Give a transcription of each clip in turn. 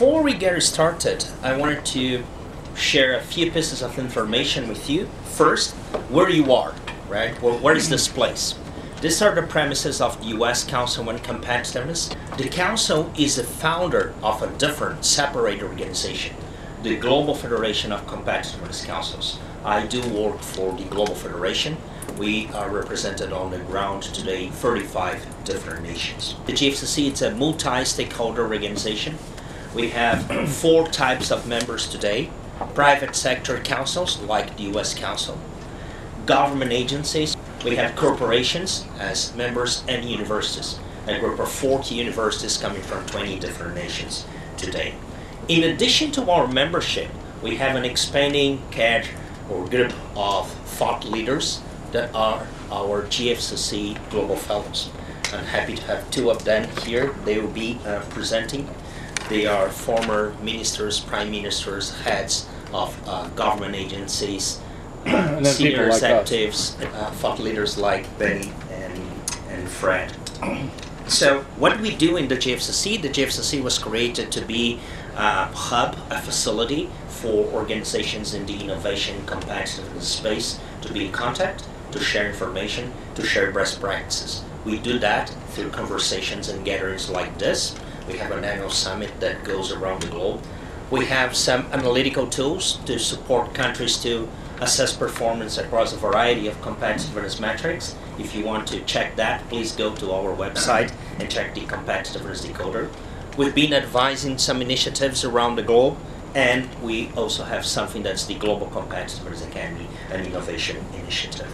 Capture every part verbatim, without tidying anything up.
Before we get started, I wanted to share a few pieces of information with you. First, where you are, right? Well, where is this place? These are the premises of the U S Council on Competitiveness. The Council is the founder of a different, separate organization, the Global Federation of Competitiveness Councils. I do work for the Global Federation. We are represented on the ground today, thirty-five different nations. The G F C C is a multi-stakeholder organization. We have four types of members today: private sector councils like the U S Council, government agencies, we have corporations as members, and universities, a group of forty universities coming from twenty different nations today. In addition to our membership, we have an expanding cadre or group of thought leaders that are our G F C C Global Fellows. I'm happy to have two of them here. They will be uh, presenting. They are former ministers, prime ministers, heads of uh, government agencies, uh, senior like executives, uh, thought leaders like Benny and, and Fred. So what we do in the G F C C, the G F C C was created to be a hub, a facility for organizations in the innovation competitiveness space to be in contact, to share information, to share best practices. We do that through conversations and gatherings like this. We have an annual summit that goes around the globe. We have some analytical tools to support countries to assess performance across a variety of competitiveness metrics. If you want to check that, please go to our website and check the competitiveness decoder. We've been advising some initiatives around the globe, and we also have something that's the Global Competitiveness Academy and Innovation Initiative.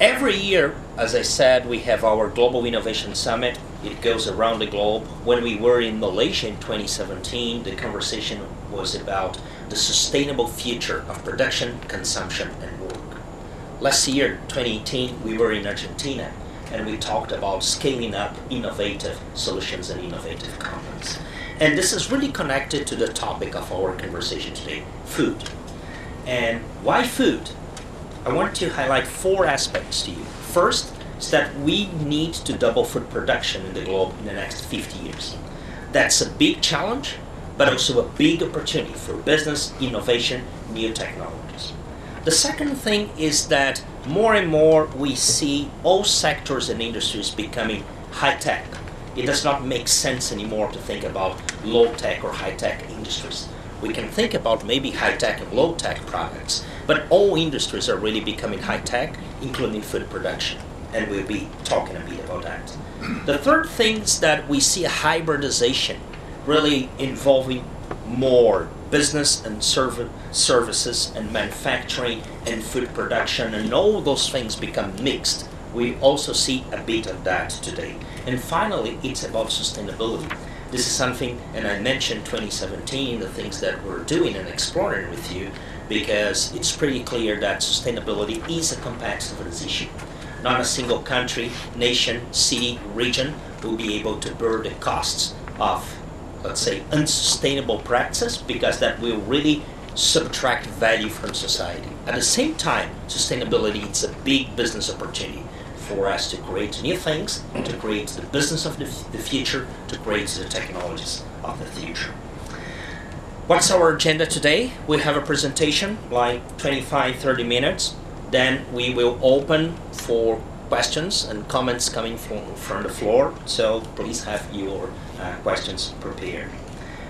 Every year, as I said, we have our Global Innovation Summit. It goes around the globe. When we were in Malaysia in twenty seventeen, the conversation was about the sustainable future of production, consumption, and work. Last year, twenty eighteen, we were in Argentina, and we talked about scaling up innovative solutions and innovative companies. And this is really connected to the topic of our conversation today, food. And why food? I want to highlight four aspects to you. First is that we need to double food production in the globe in the next fifty years. That's a big challenge, but also a big opportunity for business, innovation, new technologies. The second thing is that more and more we see all sectors and industries becoming high-tech. It does not make sense anymore to think about low-tech or high-tech industries. We can think about maybe high-tech and low-tech products, but all industries are really becoming high-tech, including food production, and we'll be talking a bit about that. The third thing is that we see a hybridization really involving more business and serv services and manufacturing and food production, and all those things become mixed. We also see a bit of that today. And finally, it's about sustainability. This is something, and I mentioned twenty seventeen, the things that we're doing and exploring with you, because it's pretty clear that sustainability is a competitiveness issue. Not a single country, nation, city, region will be able to bear the costs of, let's say, unsustainable practices, because that will really subtract value from society. At the same time, sustainability is a big business opportunity for us to create new things, to create the business of the, the future, to create the technologies of the future. What's our agenda today? We have a presentation, like twenty-five, thirty minutes. Then we will open for questions and comments coming from, from the floor. So please have your uh, questions prepared.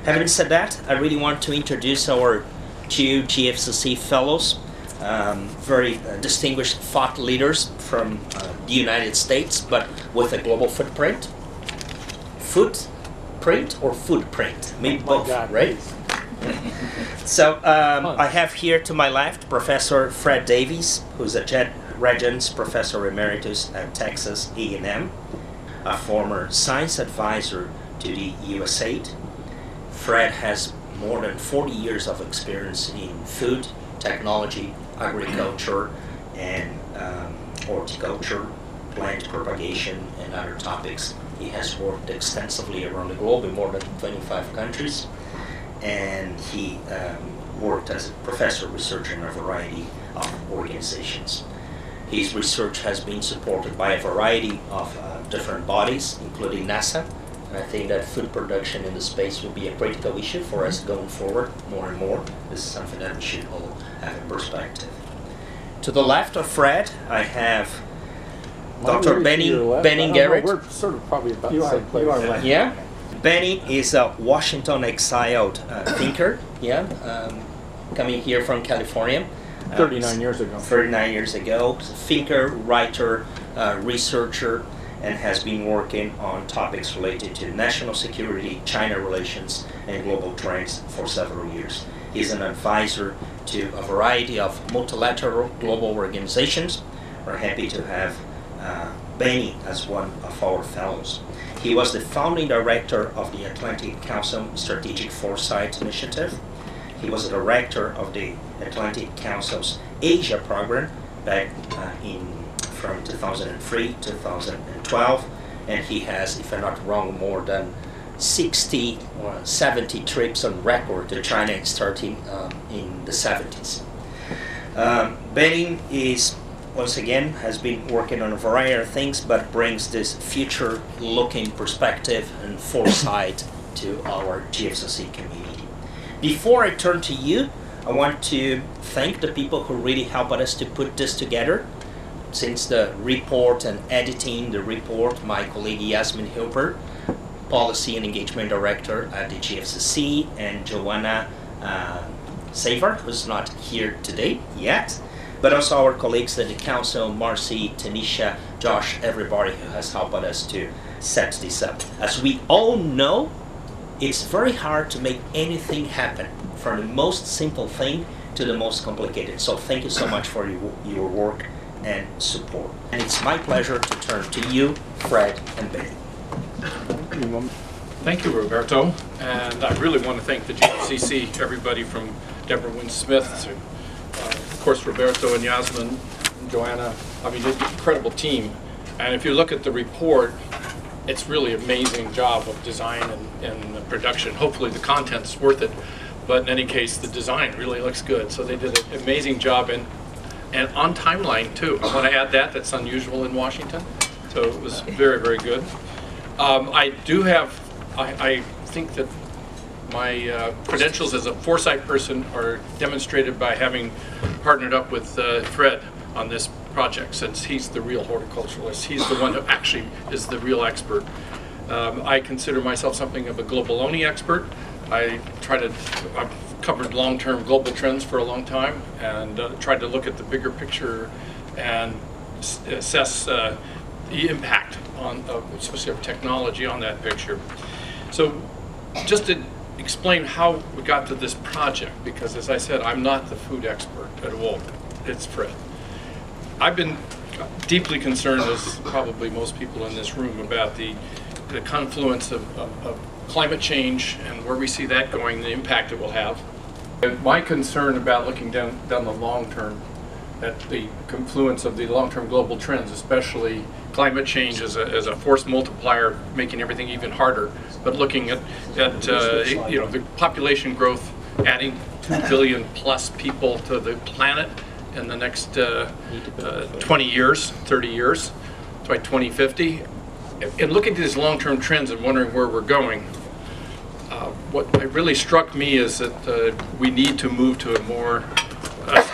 Having said that, I really want to introduce our two G F C C fellows, um, very uh, distinguished thought leaders from uh, the United States, but with a global footprint. Footprint or footprint? Maybe oh both, God, right? So um, I have here to my left Professor Fred Davies, who's a Jet Regents Professor Emeritus at Texas A and M, a former science advisor to the U S A I D. Fred has more than forty years of experience in food, technology, agriculture, and um, horticulture, plant propagation, and other topics. He has worked extensively around the globe in more than twenty-five countries, and he um, worked as a professor researcher in a variety of organizations. His research has been supported by a variety of uh, different bodies, including NASA, I think that food production in the space will be a critical issue for us going forward more and more. This is something that we should all have in perspective. To the left of Fred, I have Doctor Banning Banning Garrett. We're sort of probably about the same place. Right. Yeah. Banning is a Washington exiled uh, thinker, yeah, um, coming here from California. Uh, thirty-nine years ago. thirty-nine years ago. Thinker, writer, uh, researcher, and has been working on topics related to national security, China relations, and global trends for several years. He's an advisor to a variety of multilateral global organizations. We're happy to have uh, Banning as one of our fellows. He was the founding director of the Atlantic Council Strategic Foresight Initiative. He was the director of the Atlantic Council's Asia program back uh, in from two thousand three to two thousand twelve, and he has, if I'm not wrong, more than sixty or seventy trips on record to China, starting um, in the seventies. Um, Banning is once again has been working on a variety of things, but brings this future-looking perspective and foresight to our G F C C community. Before I turn to you, I want to thank the people who really helped us to put this together. Since the report and editing the report, my colleague Yasmin Hilper, Policy and Engagement Director at the G F C C, and Joanna uh, Sefer, who's not here today yet, but also our colleagues at the Council, Marcy, Tanisha, Josh, everybody who has helped us to set this up. As we all know, it's very hard to make anything happen, from the most simple thing to the most complicated. So thank you so much for your, your work and support. And it's my pleasure to turn to you, Fred and Banning. Thank you, Roberto. And I really want to thank the G F C C, everybody from Deborah Winsmith to of course, Roberto and Yasmin and Joanna. I mean, it's an incredible team. And if you look at the report, it's really an amazing job of design and, and production. Hopefully the content's worth it. But in any case, the design really looks good. So they did an amazing job, and, and on timeline, too. I want to add that. That's unusual in Washington. So it was very, very good. Um, I do have, I, I think that my uh, credentials as a foresight person are demonstrated by having partnered up with uh, Fred on this project, since he's the real horticulturalist. He's the one who actually is the real expert. Um, I consider myself something of a globaloni expert. I try to, I've covered long-term global trends for a long time, and uh, tried to look at the bigger picture and assess uh, the impact on, uh, especially of technology on that picture. So just to explain how we got to this project, because as I said, I'm not the food expert at all. It's Fred. I've been deeply concerned, as probably most people in this room, about the, the confluence of, of, of climate change and where we see that going, the impact it will have. And my concern about looking down, down the long term, at the confluence of the long-term global trends, especially climate change as a, as a force multiplier, making everything even harder. But looking at, at uh, you know, the population growth, adding two billion plus people to the planet in the next uh, uh, twenty years, thirty years, by twenty fifty. And looking at these long-term trends and wondering where we're going, uh, what really struck me is that uh, we need to move to a more uh,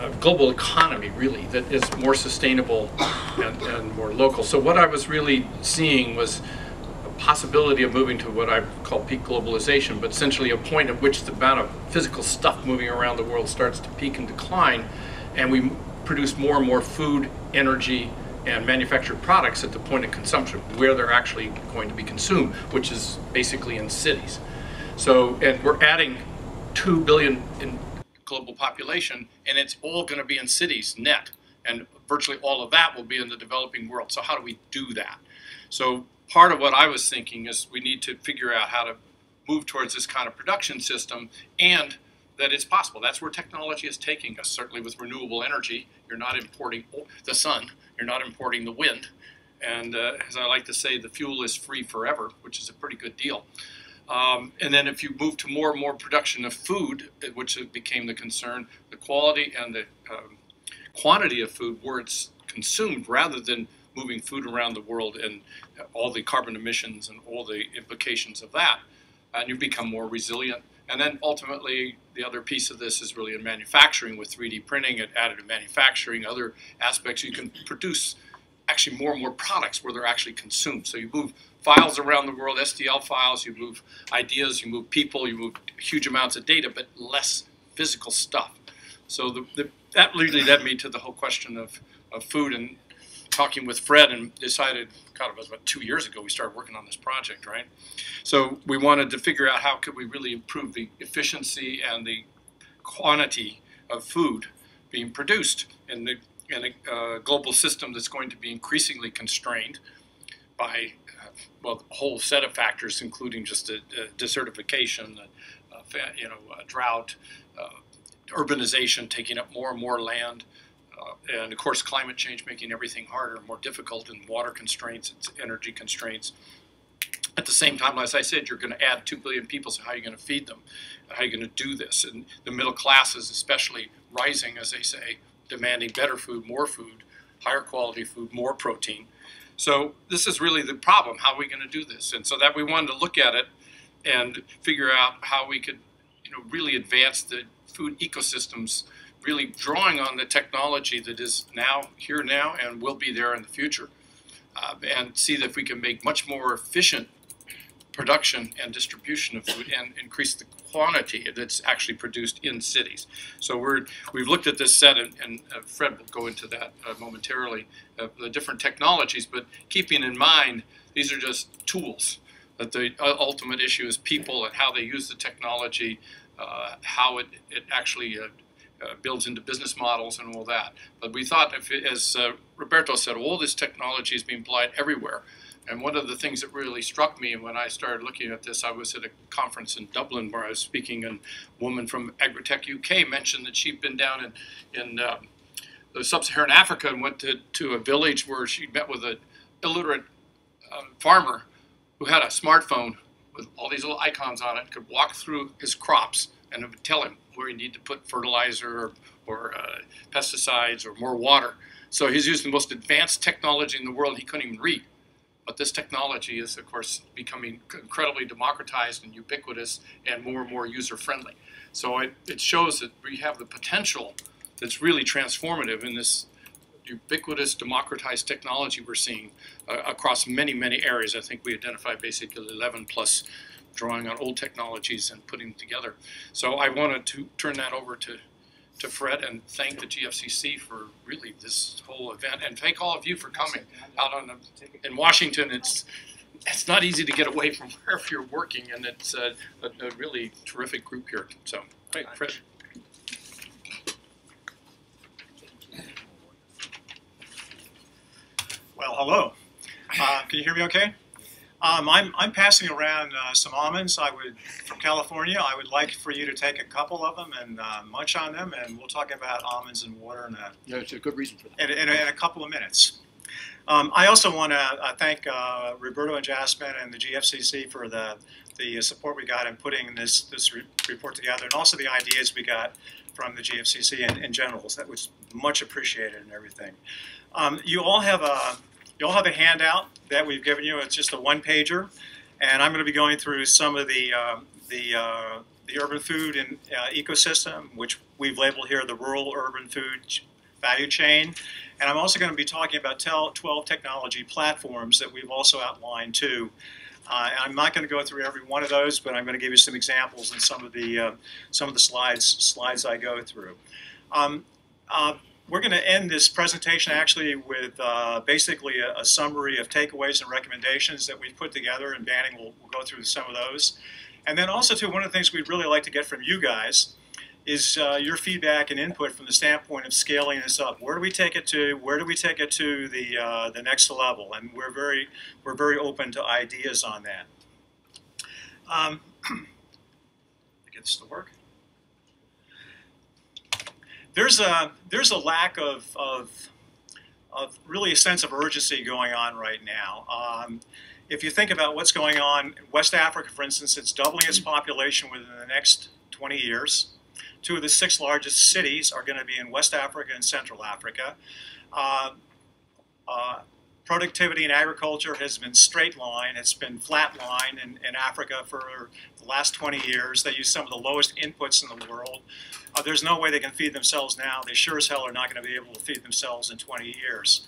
a global economy, really, that is more sustainable and, and more local. So what I was really seeing was a possibility of moving to what I call peak globalization, but essentially a point at which the amount of physical stuff moving around the world starts to peak and decline, and we produce more and more food, energy, and manufactured products at the point of consumption, where they're actually going to be consumed, which is basically in cities. So, and we're adding two billion in global population, and it's all going to be in cities net, and virtually all of that will be in the developing world. So how do we do that? So part of what I was thinking is we need to figure out how to move towards this kind of production system, and that it's possible. That's where technology is taking us, certainly with renewable energy. You're not importing the sun, you're not importing the wind, and uh, as I like to say, the fuel is free forever, which is a pretty good deal. Um, and then if you move to more and more production of food, which became the concern, the quality and the um, quantity of food where it's consumed rather than moving food around the world and all the carbon emissions and all the implications of that, and you become more resilient. And then ultimately, the other piece of this is really in manufacturing with three D printing and additive manufacturing, other aspects. You can produce actually more and more products where they're actually consumed. So you move files around the world, S D L files, you move ideas, you move people, you move huge amounts of data, but less physical stuff. So the, the, that really led me to the whole question of, of food, and talking with Fred, and decided, God, it was about two years ago we started working on this project, right? So we wanted to figure out how could we really improve the efficiency and the quantity of food being produced in, the, in a uh, global system that's going to be increasingly constrained by, uh, well, a whole set of factors, including just the uh, desertification, uh, you know, uh, drought, uh, urbanization taking up more and more land, Uh, and of course climate change making everything harder and more difficult, and water constraints, it's energy constraints. At the same time, as I said, you're going to add two billion people, so how are you going to feed them? How are you going to do this? And the middle class is especially rising, as they say, demanding better food, more food, higher quality food, more protein. So this is really the problem. How are we going to do this? And so that we wanted to look at it and figure out how we could, you know, really advance the food ecosystems, really drawing on the technology that is now, here now, and will be there in the future, uh, and see that we can make much more efficient production and distribution of food and increase the quantity that's actually produced in cities. So we're, we've looked at this set, and, and uh, Fred will go into that uh, momentarily, uh, the different technologies, but keeping in mind these are just tools, that the ultimate issue is people and how they use the technology, uh, how it, it actually uh, Uh, builds into business models and all that. But we thought, if it, as uh, Roberto said, all this technology is being applied everywhere. And one of the things that really struck me when I started looking at this, I was at a conference in Dublin where I was speaking, and a woman from Agritech U K mentioned that she'd been down in, in um, the sub-Saharan Africa, and went to, to a village where she met with an illiterate uh, farmer who had a smartphone with all these little icons on it, could walk through his crops, and it would tell him where you need to put fertilizer or, or uh, pesticides or more water. So he's using the most advanced technology in the world. He couldn't even read. But this technology is, of course, becoming incredibly democratized and ubiquitous and more and more user-friendly. So it, it shows that we have the potential that's really transformative in this ubiquitous, democratized technology we're seeing uh, across many, many areas. I think we identified basically eleven plus drawing on old technologies and putting together. So I wanted to turn that over to, to Fred, and thank the G F C C for really this whole event, and thank all of you for coming out on the, in Washington. It's it's not easy to get away from wherever you're working, and it's a, a, a really terrific group here. So, hey, Fred. Well, hello. Uh, can you hear me okay? Um, I'm, I'm passing around uh, some almonds I would, from California. I would like for you to take a couple of them and uh, munch on them, and we'll talk about almonds and water in a, yeah, it's a good reason for that. In, in, a, in a couple of minutes. Um, I also want to uh, thank uh, Roberto and Yasmin and the G F C C for the, the support we got in putting this, this re report together, and also the ideas we got from the G F C C in, in general. So that was much appreciated and everything. Um, you all have a... You all have a handout that we've given you. It's just a one-pager, and I'm going to be going through some of the uh, the, uh, the urban food and uh, ecosystem, which we've labeled here the rural-urban food value chain. And I'm also going to be talking about twelve technology platforms that we've also outlined too. Uh, I'm not going to go through every one of those, but I'm going to give you some examples in some of the uh, some of the slides slides I go through. Um, uh, We're going to end this presentation actually with uh, basically a, a summary of takeaways and recommendations that we've put together, and Banning will we'll go through some of those. And then also, too, one of the things we'd really like to get from you guys is uh, your feedback and input from the standpoint of scaling this up. Where do we take it to? Where do we take it to the uh, the next level? And we're very we're very open to ideas on that. Um, get this to work. There's a, there's a lack of, of, of really a sense of urgency going on right now. Um, if you think about what's going on in West Africa, for instance, it's doubling its population within the next twenty years. Two of the six largest cities are going to be in West Africa and Central Africa. Uh, uh, productivity in agriculture has been straight line. It's been flat line in, in Africa for the last twenty years. They use some of the lowest inputs in the world. Uh, there's no way they can feed themselves now. They sure as hell are not going to be able to feed themselves in twenty years.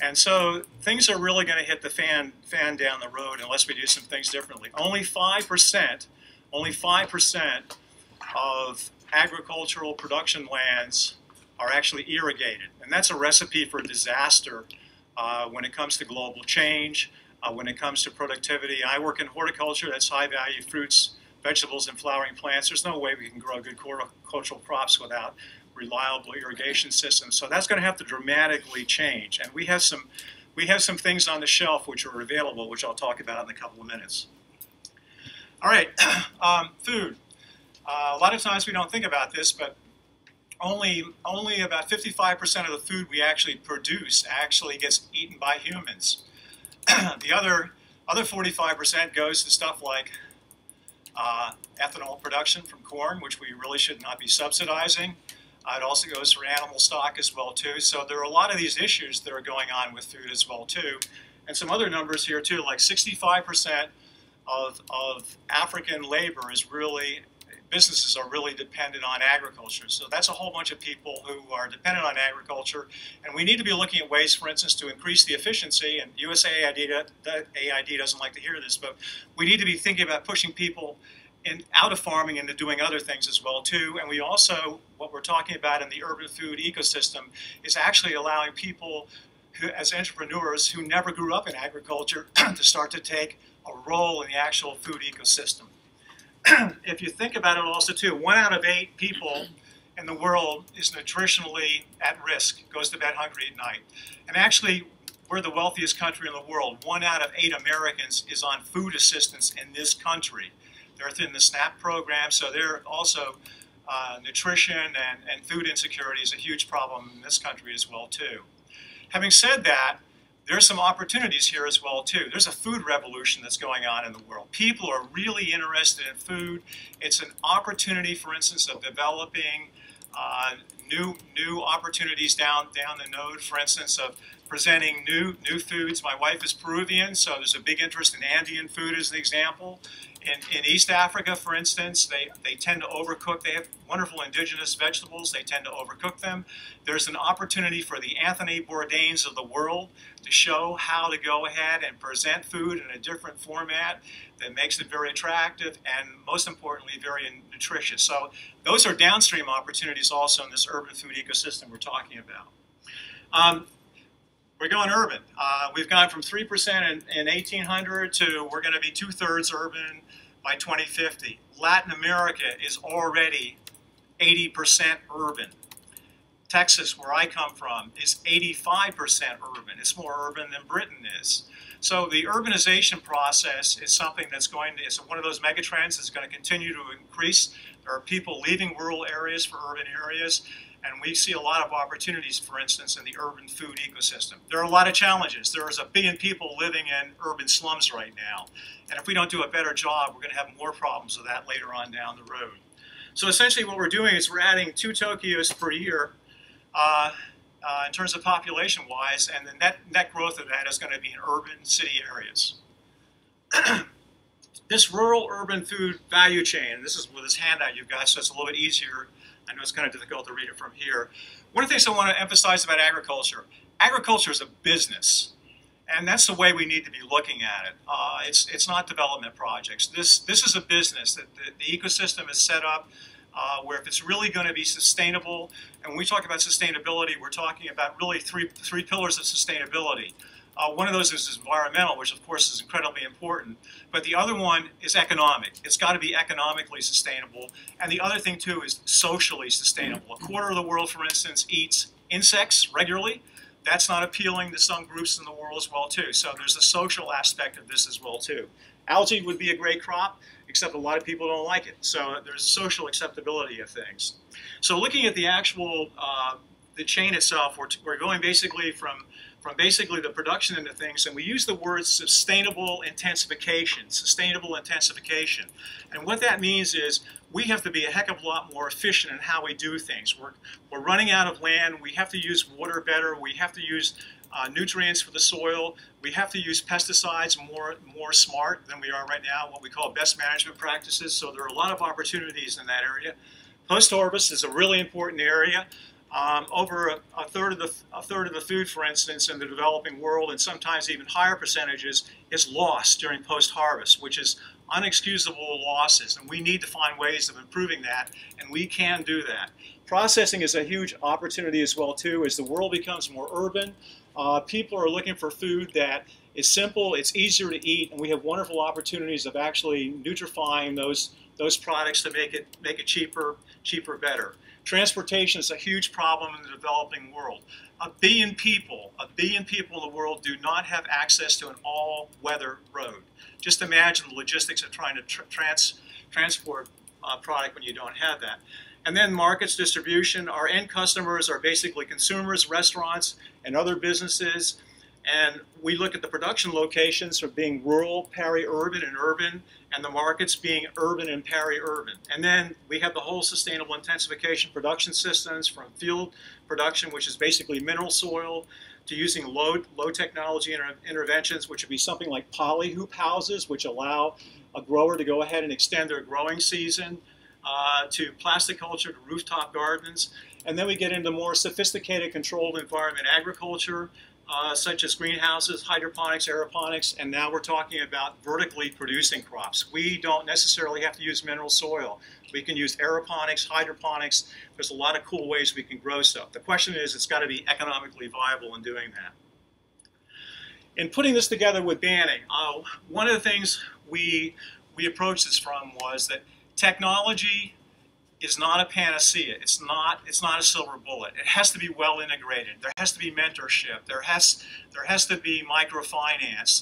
And so things are really going to hit the fan, fan down the road unless we do some things differently. Only five percent, only five percent of agricultural production lands are actually irrigated. And that's a recipe for disaster uh, when it comes to global change, uh, when it comes to productivity. I work in horticulture. That's high-value fruits, vegetables, and flowering plants. There's no way we can grow good horticultural crops without reliable irrigation systems. So that's going to have to dramatically change. And we have some, we have some things on the shelf which are available, which I'll talk about in a couple of minutes. All right, um, food. Uh, a lot of times we don't think about this, but only only about fifty-five percent of the food we actually produce actually gets eaten by humans. The other other forty-five percent goes to stuff like uh, ethanol production from corn, which we really should not be subsidizing. Uh, it also goes for animal stock as well, too. So there are a lot of these issues that are going on with food as well, too. And some other numbers here, too, like sixty-five percent of, of African labor is really, businesses are really dependent on agriculture. So that's a whole bunch of people who are dependent on agriculture. And we need to be looking at ways, for instance, to increase the efficiency. And U S A I D doesn't like to hear this, but we need to be thinking about pushing people In, out of farming into doing other things as well too. And we also, what we're talking about in the urban food ecosystem is actually allowing people who, as entrepreneurs who never grew up in agriculture to start to take a role in the actual food ecosystem. If you think about it also too, one out of eight people in the world is nutritionally at risk, goes to bed hungry at night. And actually, we're the wealthiest country in the world. One out of eight Americans is on food assistance in this country. They're within the SNAP program, so they're also uh, nutrition and, and food insecurity is a huge problem in this country as well, too. Having said that, there's some opportunities here as well, too. There's a food revolution that's going on in the world. People are really interested in food. It's an opportunity, for instance, of developing uh, new new opportunities down, down the node, for instance, of presenting new, new foods. My wife is Peruvian, so there's a big interest in Andean food as an example. In, in East Africa, for instance, they, they tend to overcook. They have wonderful indigenous vegetables. They tend to overcook them. There's an opportunity for the Anthony Bourdains of the world to show how to go ahead and present food in a different format that makes it very attractive and, most importantly, very nutritious. So those are downstream opportunities also in this urban food ecosystem we're talking about. Um, We're going urban. Uh, we've gone from three percent in, in eighteen hundred to we're going to be two-thirds urban by twenty fifty. Latin America is already eighty percent urban. Texas, where I come from, is eighty-five percent urban. It's more urban than Britain is. So the urbanization process is something that's going to, it's one of those megatrends that's going to continue to increase. There are people leaving rural areas for urban areas. And we see a lot of opportunities, for instance, in the urban food ecosystem. There are a lot of challenges. There is a billion people living in urban slums right now. And if we don't do a better job, we're going to have more problems with that later on down the road. So essentially what we're doing is we're adding two Tokyos per year uh, uh, in terms of population-wise, and the net, net growth of that is going to be in urban city areas. This rural-urban food value chain, and this is with this handout you've got, so it's a little bit easier. I know it's kind of difficult to read it from here. One of the things I want to emphasize about agriculture, agriculture is a business, and that's the way we need to be looking at it. Uh, it's, it's not development projects. This, this is a business that the, the ecosystem is set up uh, where if it's really going to be sustainable, and when we talk about sustainability, we're talking about really three, three pillars of sustainability. Uh, one of those is environmental, which of course is incredibly important, but the other one is economic. It's got to be economically sustainable, and the other thing too is socially sustainable. A quarter of the world, for instance, eats insects regularly. That's not appealing to some groups in the world as well too, so there's a social aspect of this as well too. Algae would be a great crop, except a lot of people don't like it, so there's social acceptability of things. So looking at the actual uh, the chain itself. We're, t we're going basically from, from basically the production into things, and we use the word sustainable intensification, sustainable intensification. And what that means is we have to be a heck of a lot more efficient in how we do things. We're, we're running out of land. We have to use water better. We have to use uh, nutrients for the soil. We have to use pesticides more, more smart than we are right now, what we call best management practices. So there are a lot of opportunities in that area. Post-harvest is a really important area. Um, over a, a, third of the, a third of the food, for instance, in the developing world, and sometimes even higher percentages, is lost during post-harvest, which is unexcusable losses. And we need to find ways of improving that, and we can do that. Processing is a huge opportunity as well, too. As the world becomes more urban, uh, people are looking for food that is simple, it's easier to eat, and we have wonderful opportunities of actually nutrifying those those products to make it make it cheaper, cheaper, better. Transportation is a huge problem in the developing world. A billion people, a billion people in the world do not have access to an all-weather road. Just imagine the logistics of trying to tr trans transport uh, product when you don't have that. And then markets, distribution. Our end customers are basically consumers, restaurants, and other businesses. And we look at the production locations from being rural, peri-urban, and urban, and the markets being urban and peri-urban. And then we have the whole sustainable intensification production systems, from field production, which is basically mineral soil, to using low, low technology inter interventions, which would be something like polyhoop houses, which allow a grower to go ahead and extend their growing season, uh, to plastic culture, to rooftop gardens. And then we get into more sophisticated controlled environment agriculture, Uh, such as greenhouses, hydroponics, aeroponics, and now we're talking about vertically producing crops. We don't necessarily have to use mineral soil. We can use aeroponics, hydroponics. There's a lot of cool ways we can grow stuff. The question is, it's got to be economically viable in doing that. In putting this together with Banning, uh, one of the things we, we approached this from was that technology is not a panacea. It's not, it's not a silver bullet. It has to be well integrated. There has to be mentorship. There has, there has to be microfinance.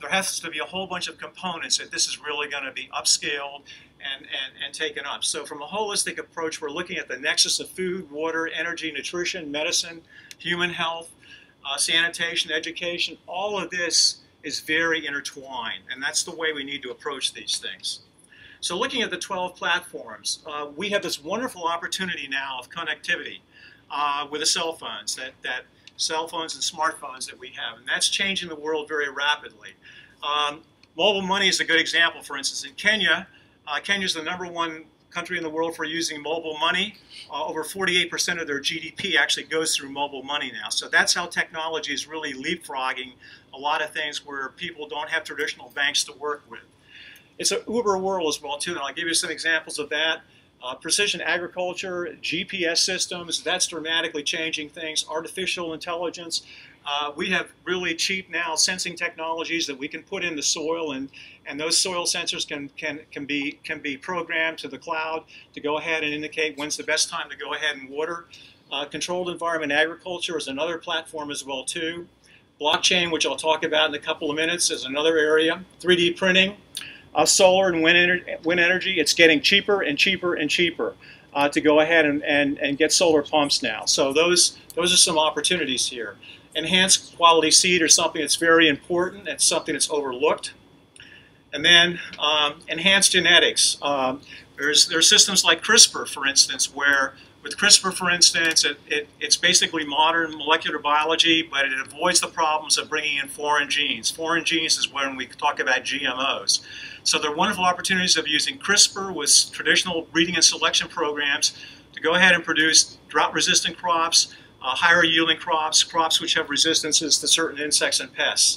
There has to be a whole bunch of components that this is really going to be upscaled and, and, and taken up. So from a holistic approach, we're looking at the nexus of food, water, energy, nutrition, medicine, human health, uh, sanitation, education. All of this is very intertwined, and that's the way we need to approach these things. So looking at the twelve platforms, uh, we have this wonderful opportunity now of connectivity uh, with the cell phones, that, that cell phones and smartphones that we have, and that's changing the world very rapidly. Um, mobile money is a good example, for instance. In Kenya, uh, Kenya is the number one country in the world for using mobile money. Uh, over forty-eight percent of their G D P actually goes through mobile money now. So that's how technology is really leapfrogging a lot of things where people don't have traditional banks to work with. It's an Uber world as well, too, and I'll give you some examples of that. Uh, precision agriculture, G P S systems, that's dramatically changing things. Artificial intelligence. Uh, we have really cheap now sensing technologies that we can put in the soil, and, and those soil sensors can, can, can, be, can be programmed to the cloud to go ahead and indicate when's the best time to go ahead and water. Uh, controlled environment agriculture is another platform as well, too. Blockchain, which I'll talk about in a couple of minutes, is another area. three D printing. Uh, solar and wind, ener wind energy, it's getting cheaper and cheaper and cheaper uh, to go ahead and, and, and get solar pumps now. So those, those are some opportunities here. Enhanced quality seed is something that's very important. It's something that's overlooked. And then um, enhanced genetics. Um, there's, there's systems like CRISPR, for instance, where with CRISPR, for instance, it, it, it's basically modern molecular biology, but it avoids the problems of bringing in foreign genes. Foreign genes is when we talk about G M Os. So there are wonderful opportunities of using CRISPR with traditional breeding and selection programs to go ahead and produce drought-resistant crops, uh, higher-yielding crops, crops which have resistances to certain insects and pests.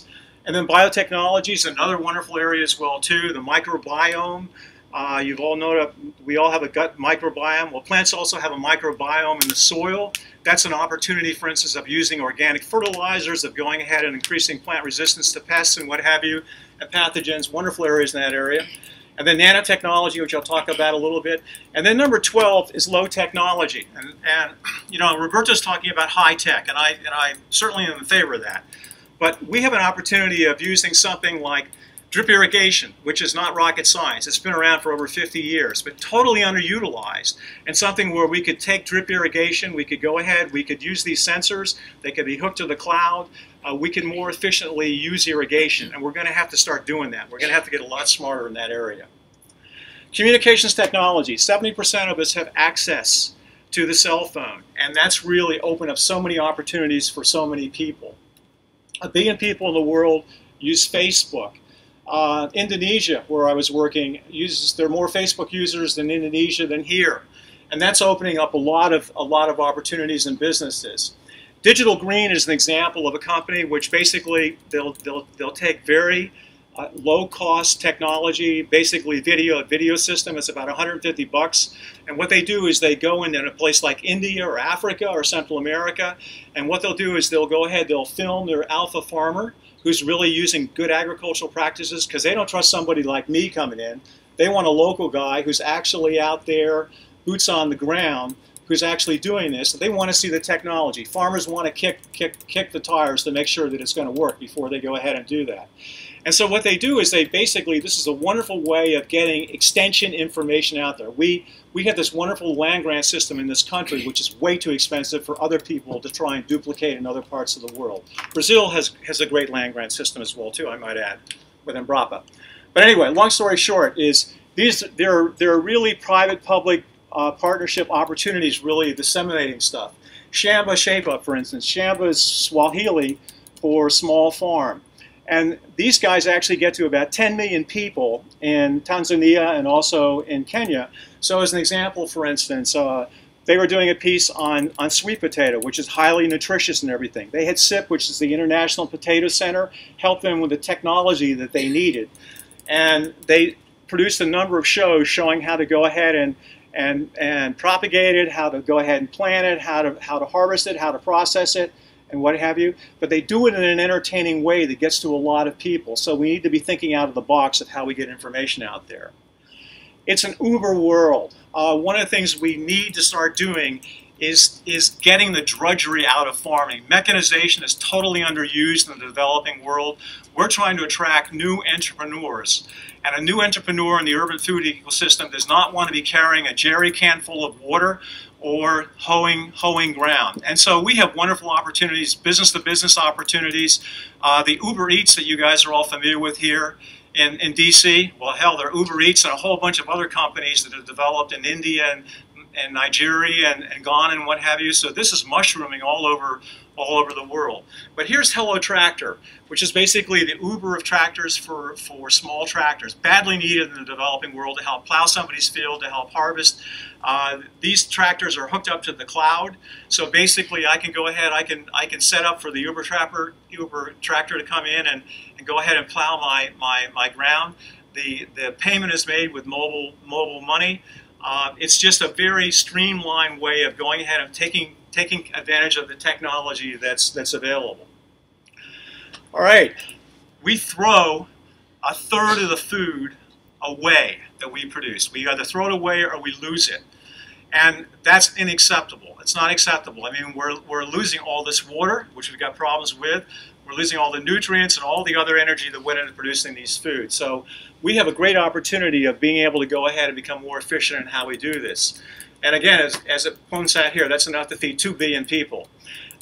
And then biotechnology is another wonderful area as well, too. The microbiome. Uh, you've all noticed we all have a gut microbiome. Well, plants also have a microbiome in the soil. That's an opportunity, for instance, of using organic fertilizers, of going ahead and increasing plant resistance to pests and what have you, and pathogens. Wonderful areas in that area. And then nanotechnology, which I'll talk about a little bit. And then number twelve is low technology. And, and you know, Roberto's talking about high tech, and I, and I certainly am in favor of that. But we have an opportunity of using something like Drip irrigation, which is not rocket science. It's been around for over fifty years, but totally underutilized, and something where we could take drip irrigation, we could go ahead, we could use these sensors, they could be hooked to the cloud, uh, we can more efficiently use irrigation, and we're going to have to start doing that. We're going to have to get a lot smarter in that area. Communications technology, seventy percent of us have access to the cell phone, and that's really opened up so many opportunities for so many people. A billion people in the world use Facebook. Uh, Indonesia, where I was working, uses there are more Facebook users in Indonesia than here, and that's opening up a lot of a lot of opportunities in businesses. Digital Green is an example of a company which basically they'll they'll they'll take very uh, low cost technology, basically video a video system. It's about one hundred fifty bucks, and what they do is they go into a place like India or Africa or Central America, and what they'll do is they'll go ahead they'll film their alpha farmer who's really using good agricultural practices, because they don't trust somebody like me coming in. They want a local guy who's actually out there, boots on the ground, who's actually doing this. They want to see the technology. Farmers want to kick, kick, kick the tires to make sure that it's going to work before they go ahead and do that. And so what they do is they basically, this is a wonderful way of getting extension information out there. We, we have this wonderful land grant system in this country, which is way too expensive for other people to try and duplicate in other parts of the world. Brazil has, has a great land grant system as well, too, I might add, with Embrapa. But anyway, long story short is these, there are, there are really private-public uh, partnership opportunities really disseminating stuff. Shamba Shapa, for instance. Shamba is Swahili for small farm. And these guys actually get to about ten million people in Tanzania and also in Kenya. So as an example, for instance, uh, they were doing a piece on, on sweet potato, which is highly nutritious and everything. They had S I P, which is the International Potato Center, help them with the technology that they needed. And they produced a number of shows showing how to go ahead and, and, and propagate it, how to go ahead and plant it, how to, how to harvest it, how to process it, and what have you, but they do it in an entertaining way that gets to a lot of people. So we need to be thinking out of the box of how we get information out there. It's an Uber world. Uh, one of the things we need to start doing is, is getting the drudgery out of farming. Mechanization is totally underused in the developing world. We're trying to attract new entrepreneurs. And a new entrepreneur in the urban food ecosystem does not want to be carrying a jerry can full of water or hoeing, hoeing ground. And so we have wonderful opportunities, business-to-business opportunities. Uh, the Uber Eats that you guys are all familiar with here in, in D C, well, hell, there are Uber Eats and a whole bunch of other companies that have developed in India and, and Nigeria and, and Ghana and what have you. So this is mushrooming all over, all over the world. But here's Hello Tractor, which is basically the Uber of tractors for, for small tractors, badly needed in the developing world to help plow somebody's field, to help harvest. Uh, these tractors are hooked up to the cloud, so basically I can go ahead, I can I can set up for the Uber, trapper, Uber tractor to come in and, and go ahead and plow my, my, my ground. The, the payment is made with mobile, mobile money. Uh, it's just a very streamlined way of going ahead and taking taking advantage of the technology that's that's available. All right, we throw a third of the food away that we produce. We either throw it away or we lose it, and that's unacceptable. It's not acceptable. I mean, we're we're losing all this water, which we've got problems with. We're losing all the nutrients and all the other energy that went into producing these foods. So we have a great opportunity of being able to go ahead and become more efficient in how we do this. And again, as, as it points out here, that's enough to feed two billion people.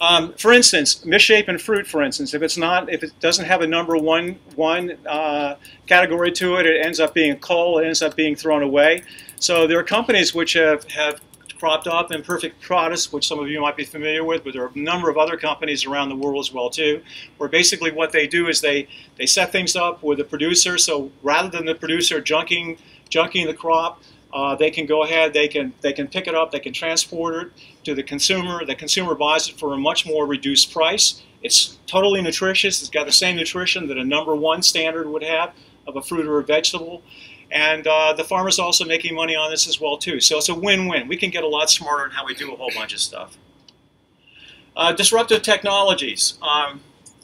Um, for instance, misshapen fruit, for instance, if it's not, if it doesn't have a number one, one uh, category to it, it ends up being a cull, it ends up being thrown away. So there are companies which have, have cropped up Imperfect Products, which some of you might be familiar with, but there are a number of other companies around the world as well too, where basically what they do is they, they set things up with the producer, so rather than the producer junking, junking the crop, uh, they can go ahead, they can, they can pick it up, they can transport it to the consumer, the consumer buys it for a much more reduced price. It's totally nutritious, it's got the same nutrition that a number one standard would have of a fruit or a vegetable. And uh, the farmer's also making money on this as well too. So it's a win-win. We can get a lot smarter in how we do a whole bunch of stuff. Uh, disruptive technologies, um,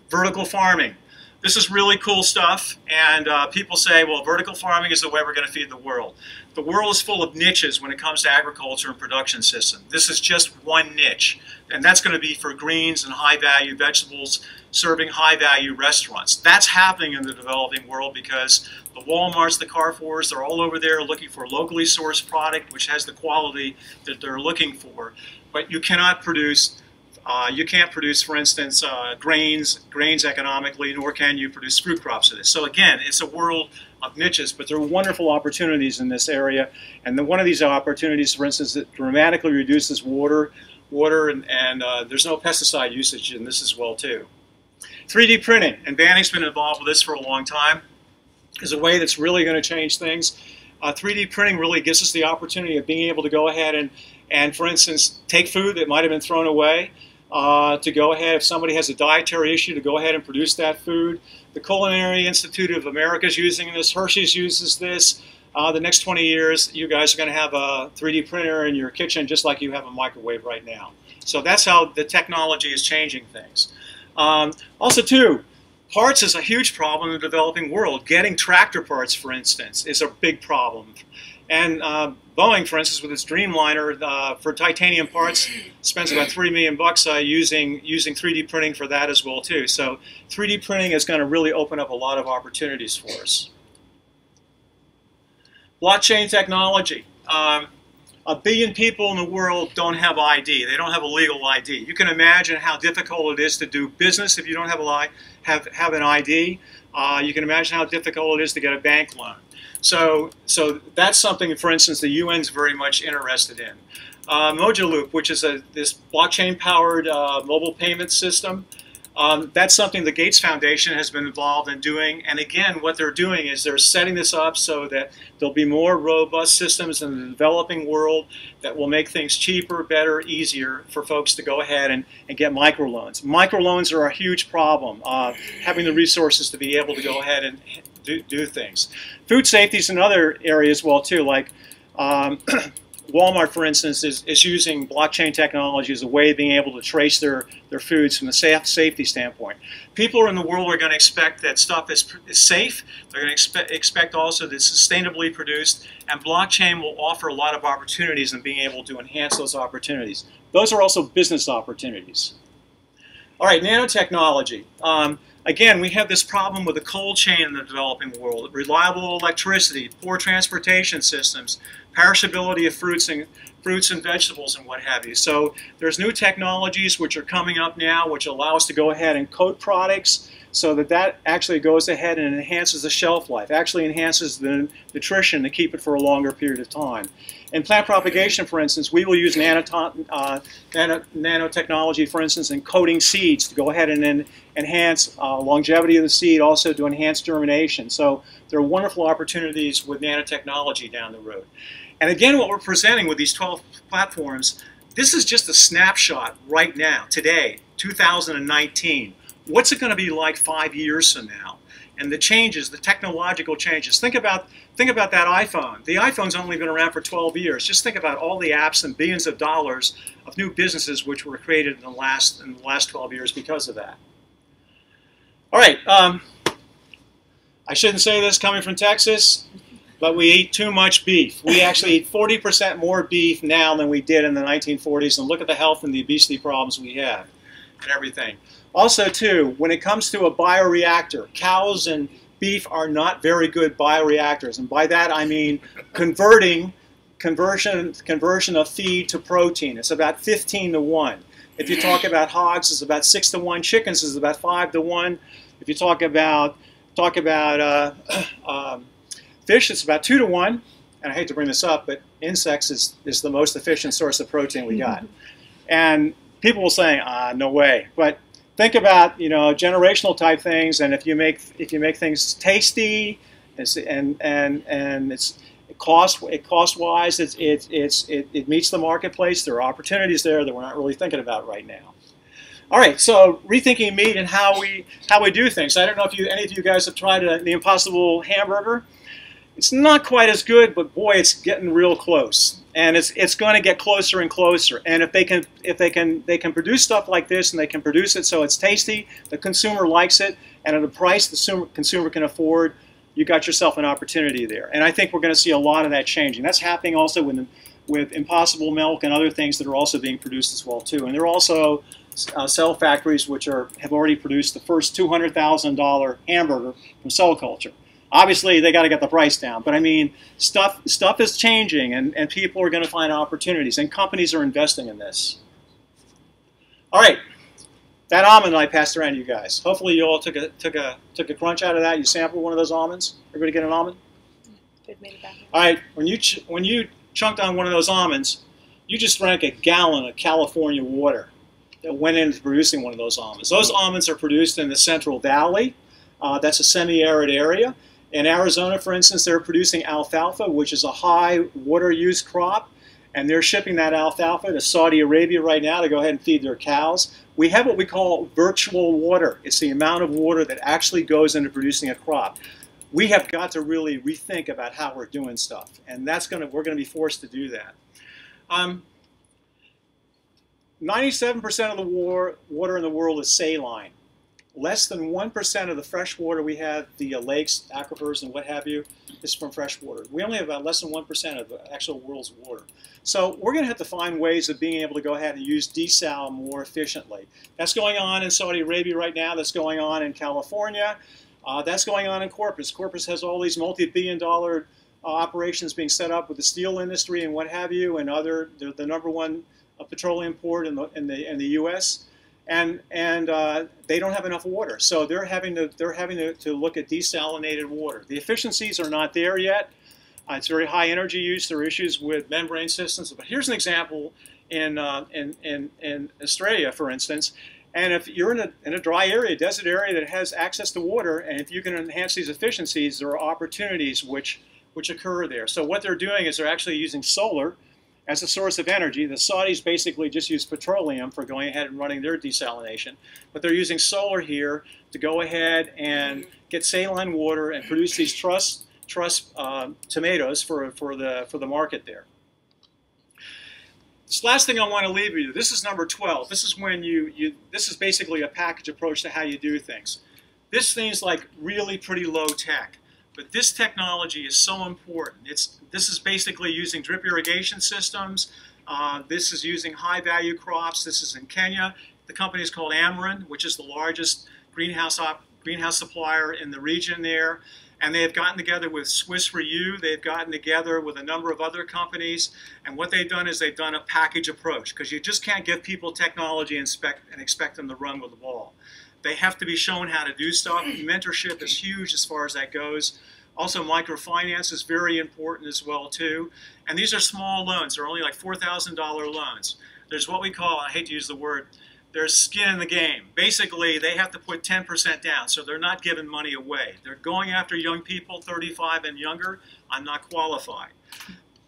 vertical farming. this is really cool stuff, and uh, people say, well, vertical farming is the way we're going to feed the world. The world is full of niches when it comes to agriculture and production systems. This is just one niche, and that's going to be for greens and high-value vegetables, serving high-value restaurants. That's happening in the developing world because the Walmarts, the Carrefours, they're all over there looking for locally sourced product, which has the quality that they're looking for. But you cannot produce Uh, you can't produce, for instance, uh, grains, grains economically, nor can you produce fruit crops of this. So again, it's a world of niches, but there are wonderful opportunities in this area. And then one of these opportunities, for instance, that dramatically reduces water, water, and, and uh, there's no pesticide usage in this as well too. three D printing, and Banning's been involved with this for a long time, is a way that's really going to change things. Uh, three D printing really gives us the opportunity of being able to go ahead and, and for instance, take food that might have been thrown away. Uh, to go ahead, if somebody has a dietary issue, to go ahead and produce that food. The Culinary Institute of America is using this. Hershey's uses this. Uh, the next twenty years, you guys are going to have a three D printer in your kitchen just like you have a microwave right now. So that's how the technology is changing things. Um, also, too, parts is a huge problem in the developing world. Getting tractor parts, for instance, is a big problem. And uh, Boeing, for instance, with its Dreamliner uh, for titanium parts, spends about three million bucks uh, using using three D printing for that as well too. So three D printing is going to really open up a lot of opportunities for us. Blockchain technology. Um, a billion people in the world don't have I D. They don't have a legal I D. You can imagine how difficult it is to do business if you don't have a have have an I D. Uh, you can imagine how difficult it is to get a bank loan. So, so that's something, for instance, the U N's very much interested in. Uh, Mojaloop, which is a, this blockchain-powered uh, mobile payment system, um, that's something the Gates Foundation has been involved in doing. And again, what they're doing is they're setting this up so that there'll be more robust systems in the developing world that will make things cheaper, better, easier for folks to go ahead and, and get microloans. Microloans are a huge problem, uh, having the resources to be able to go ahead and Do, do things. Food safety is another area as well too, like um, Walmart, for instance, is, is using blockchain technology as a way of being able to trace their, their foods from a safe, safety standpoint. People in the world are going to expect that stuff is, is safe. They're going to expect, expect also that it's sustainably produced, and blockchain will offer a lot of opportunities in being able to enhance those opportunities. Those are also business opportunities. All right, nanotechnology. Um, Again, we have this problem with the cold chain in the developing world, reliable electricity, poor transportation systems, perishability of fruits and, fruits and vegetables and what have you. So there's new technologies which are coming up now which allow us to go ahead and coat products so that that actually goes ahead and enhances the shelf life, actually enhances the nutrition to keep it for a longer period of time. In plant propagation, for instance, we will use nanoton, uh, nano, nanotechnology, for instance, in coating seeds to go ahead and then enhance uh, longevity of the seed, also to enhance germination. So there are wonderful opportunities with nanotechnology down the road. And again, what we're presenting with these twelve platforms, this is just a snapshot right now, today, two thousand nineteen. What's it going to be like five years from now? And the changes, the technological changes. Think about, think about that iPhone. The iPhone's only been around for twelve years. Just think about all the apps and billions of dollars of new businesses which were created in the last, in the last twelve years because of that. All right. Um, I shouldn't say this coming from Texas, but we eat too much beef. We actually eat forty percent more beef now than we did in the nineteen forties. And look at the health and the obesity problems we have and everything. Also, too, when it comes to a bioreactor, cows and beef are not very good bioreactors. And by that, I mean converting, conversion, conversion of feed to protein. It's about fifteen to one. If you talk about hogs, it's about six to one. Chickens is about five to one. If you talk about, talk about uh, um, fish, it's about two to one. And I hate to bring this up, but insects is, is the most efficient source of protein we got. And people will say, ah, no way. But think about, you know, generational type things, and if you make if you make things tasty, and and and it's it cost it cost wise, it's it it's it, it meets the marketplace. There are opportunities there that we're not really thinking about right now. All right, so rethinking meat and how we how we do things. I don't know if you any of you guys have tried a, the Impossible Hamburger. It's not quite as good, but boy, it's getting real close, and it's it's going to get closer and closer. And if they can if they can they can produce stuff like this, and they can produce it so it's tasty, the consumer likes it, and at a price the consumer can afford, you got yourself an opportunity there. And I think we're going to see a lot of that changing. That's happening also with with Impossible Milk and other things that are also being produced as well too. And there are also uh, cell factories which are have already produced the first two hundred thousand dollar hamburger from cell culture. Obviously, they got to get the price down, but I mean, stuff stuff is changing, and, and people are going to find opportunities, and companies are investing in this. All right, that almond I passed around to you guys. Hopefully, you all took a took a took a crunch out of that. You sampled one of those almonds. Everybody get an almond? Good, made it back. All right, when you ch when you chunked on one of those almonds, you just drank a gallon of California water that went into producing one of those almonds. Those almonds are produced in the Central Valley. Uh, that's a semi-arid area. In Arizona, for instance, they're producing alfalfa, which is a high water use crop, and they're shipping that alfalfa to Saudi Arabia right now to go ahead and feed their cows. We have what we call virtual water. It's the amount of water that actually goes into producing a crop. We have got to really rethink about how we're doing stuff, and that's gonna we're gonna be forced to do that. Um, ninety-seven percent of the war, water in the world is saline. Less than one percent of the fresh water we have, the uh, lakes, aquifers, and what have you, is from fresh water. We only have about less than one percent of the actual world's water. So we're going to have to find ways of being able to go ahead and use desal more efficiently. That's going on in Saudi Arabia right now. That's going on in California. Uh, that's going on in Corpus. Corpus has all these multi-billion dollar uh, operations being set up with the steel industry and what have you, and other, they're the number one uh, petroleum port in the, in the, in the U S, and and uh, they don't have enough water, so they're having to they're having to, to look at desalinated water. The efficiencies are not there yet. Uh, it's very high energy use. There are issues with membrane systems. But here's an example in uh, in, in in Australia, for instance. And if you're in a in a dry area, desert area that has access to water, and if you can enhance these efficiencies, there are opportunities which which occur there. So what they're doing is they're actually using solar as a source of energy. The Saudis basically just use petroleum for going ahead and running their desalination, but they're using solar here to go ahead and get saline water and produce these truss truss um, tomatoes for for the for the market there. This last thing I want to leave you. This is number twelve. This is when you you. This is basically a package approach to how you do things. This seems like really pretty low tech, but this technology is so important. It's, this is basically using drip irrigation systems. Uh, this is using high-value crops. This is in Kenya. The company is called Ameren, which is the largest greenhouse, op greenhouse supplier in the region there. And they have gotten together with Swiss for You. They've gotten together with a number of other companies. And what they've done is they've done a package approach, because you just can't give people technology and, and expect them to run with the ball. They have to be shown how to do stuff. Mentorship is huge as far as that goes. Also, microfinance is very important as well too. And these are small loans. They're only like four thousand dollar loans. There's what we call, I hate to use the word, there's skin in the game. Basically, they have to put ten percent down, so they're not giving money away. They're going after young people, thirty-five and younger. I'm not qualified.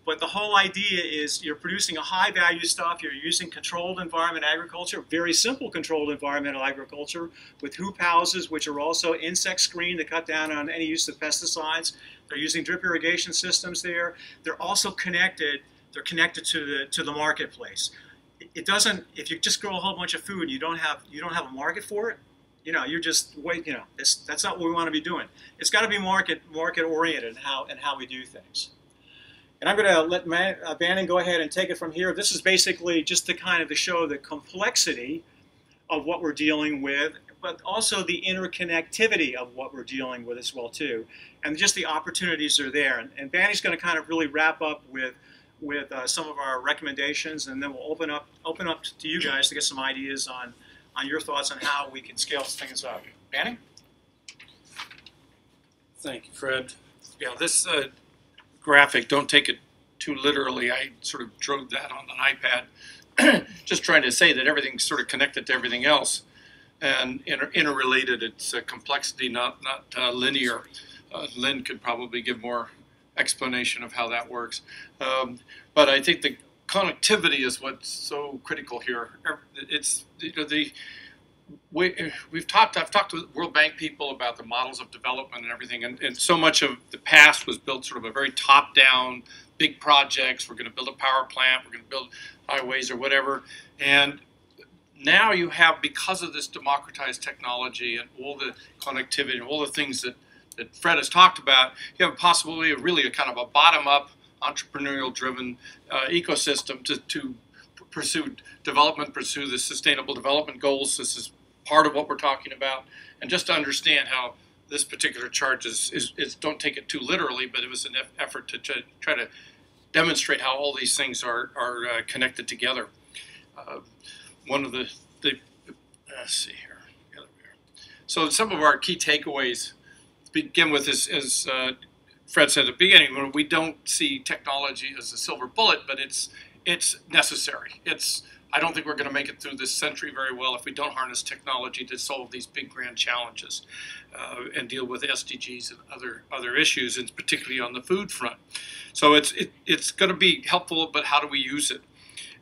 But the whole idea is you're producing a high-value stuff, you're using controlled environment agriculture, very simple controlled environmental agriculture with hoop houses, which are also insect screened to cut down on any use of pesticides. They're using drip irrigation systems there. They're also connected, they're connected to the, to the marketplace. It doesn't, if you just grow a whole bunch of food and you don't have, you don't have a market for it, you know, you're just, wait, you know, it's, that's not what we want to be doing. It's got to be market, market oriented in how, in how we do things. And I'm going to let Man, uh, Banning go ahead and take it from here. This is basically just to kind of to show the complexity of what we're dealing with, but also the interconnectivity of what we're dealing with as well too. And just the opportunities are there. And, and Banning's going to kind of really wrap up with with uh, some of our recommendations, and then we'll open up open up to you guys to get some ideas on on your thoughts on how we can scale things up. Banning? Thank you, Fred. Yeah, this. Uh, graphic, don't take it too literally. I sort of drew that on an iPad, just trying to say that everything's sort of connected to everything else and inter interrelated. It's a complexity, not not uh, linear. Uh, Lynn could probably give more explanation of how that works, um, but I think the connectivity is what's so critical here. It's you know the we, we've talked, I've talked to World Bank people about the models of development and everything, and, and so much of the past was built sort of a very top-down, big projects, we're going to build a power plant, we're going to build highways or whatever, and now you have, because of this democratized technology and all the connectivity and all the things that, that Fred has talked about, you have a possibility of really a kind of a bottom-up, entrepreneurial-driven uh, ecosystem to, to pursue development, pursue the Sustainable Development Goals. This is part of what we're talking about. And just to understand how this particular charge is, is, is don't take it too literally, but it was an effort to try to demonstrate how all these things are, are uh, connected together. Uh, one of the, the let's see here. So some of our key takeaways begin with, is, as uh, Fred said at the beginning, we don't see technology as a silver bullet, but it's it's necessary. It's I don't think we're going to make it through this century very well if we don't harness technology to solve these big grand challenges uh, and deal with S D Gs and other other issues, and particularly on the food front. So it's it, it's going to be helpful, but how do we use it?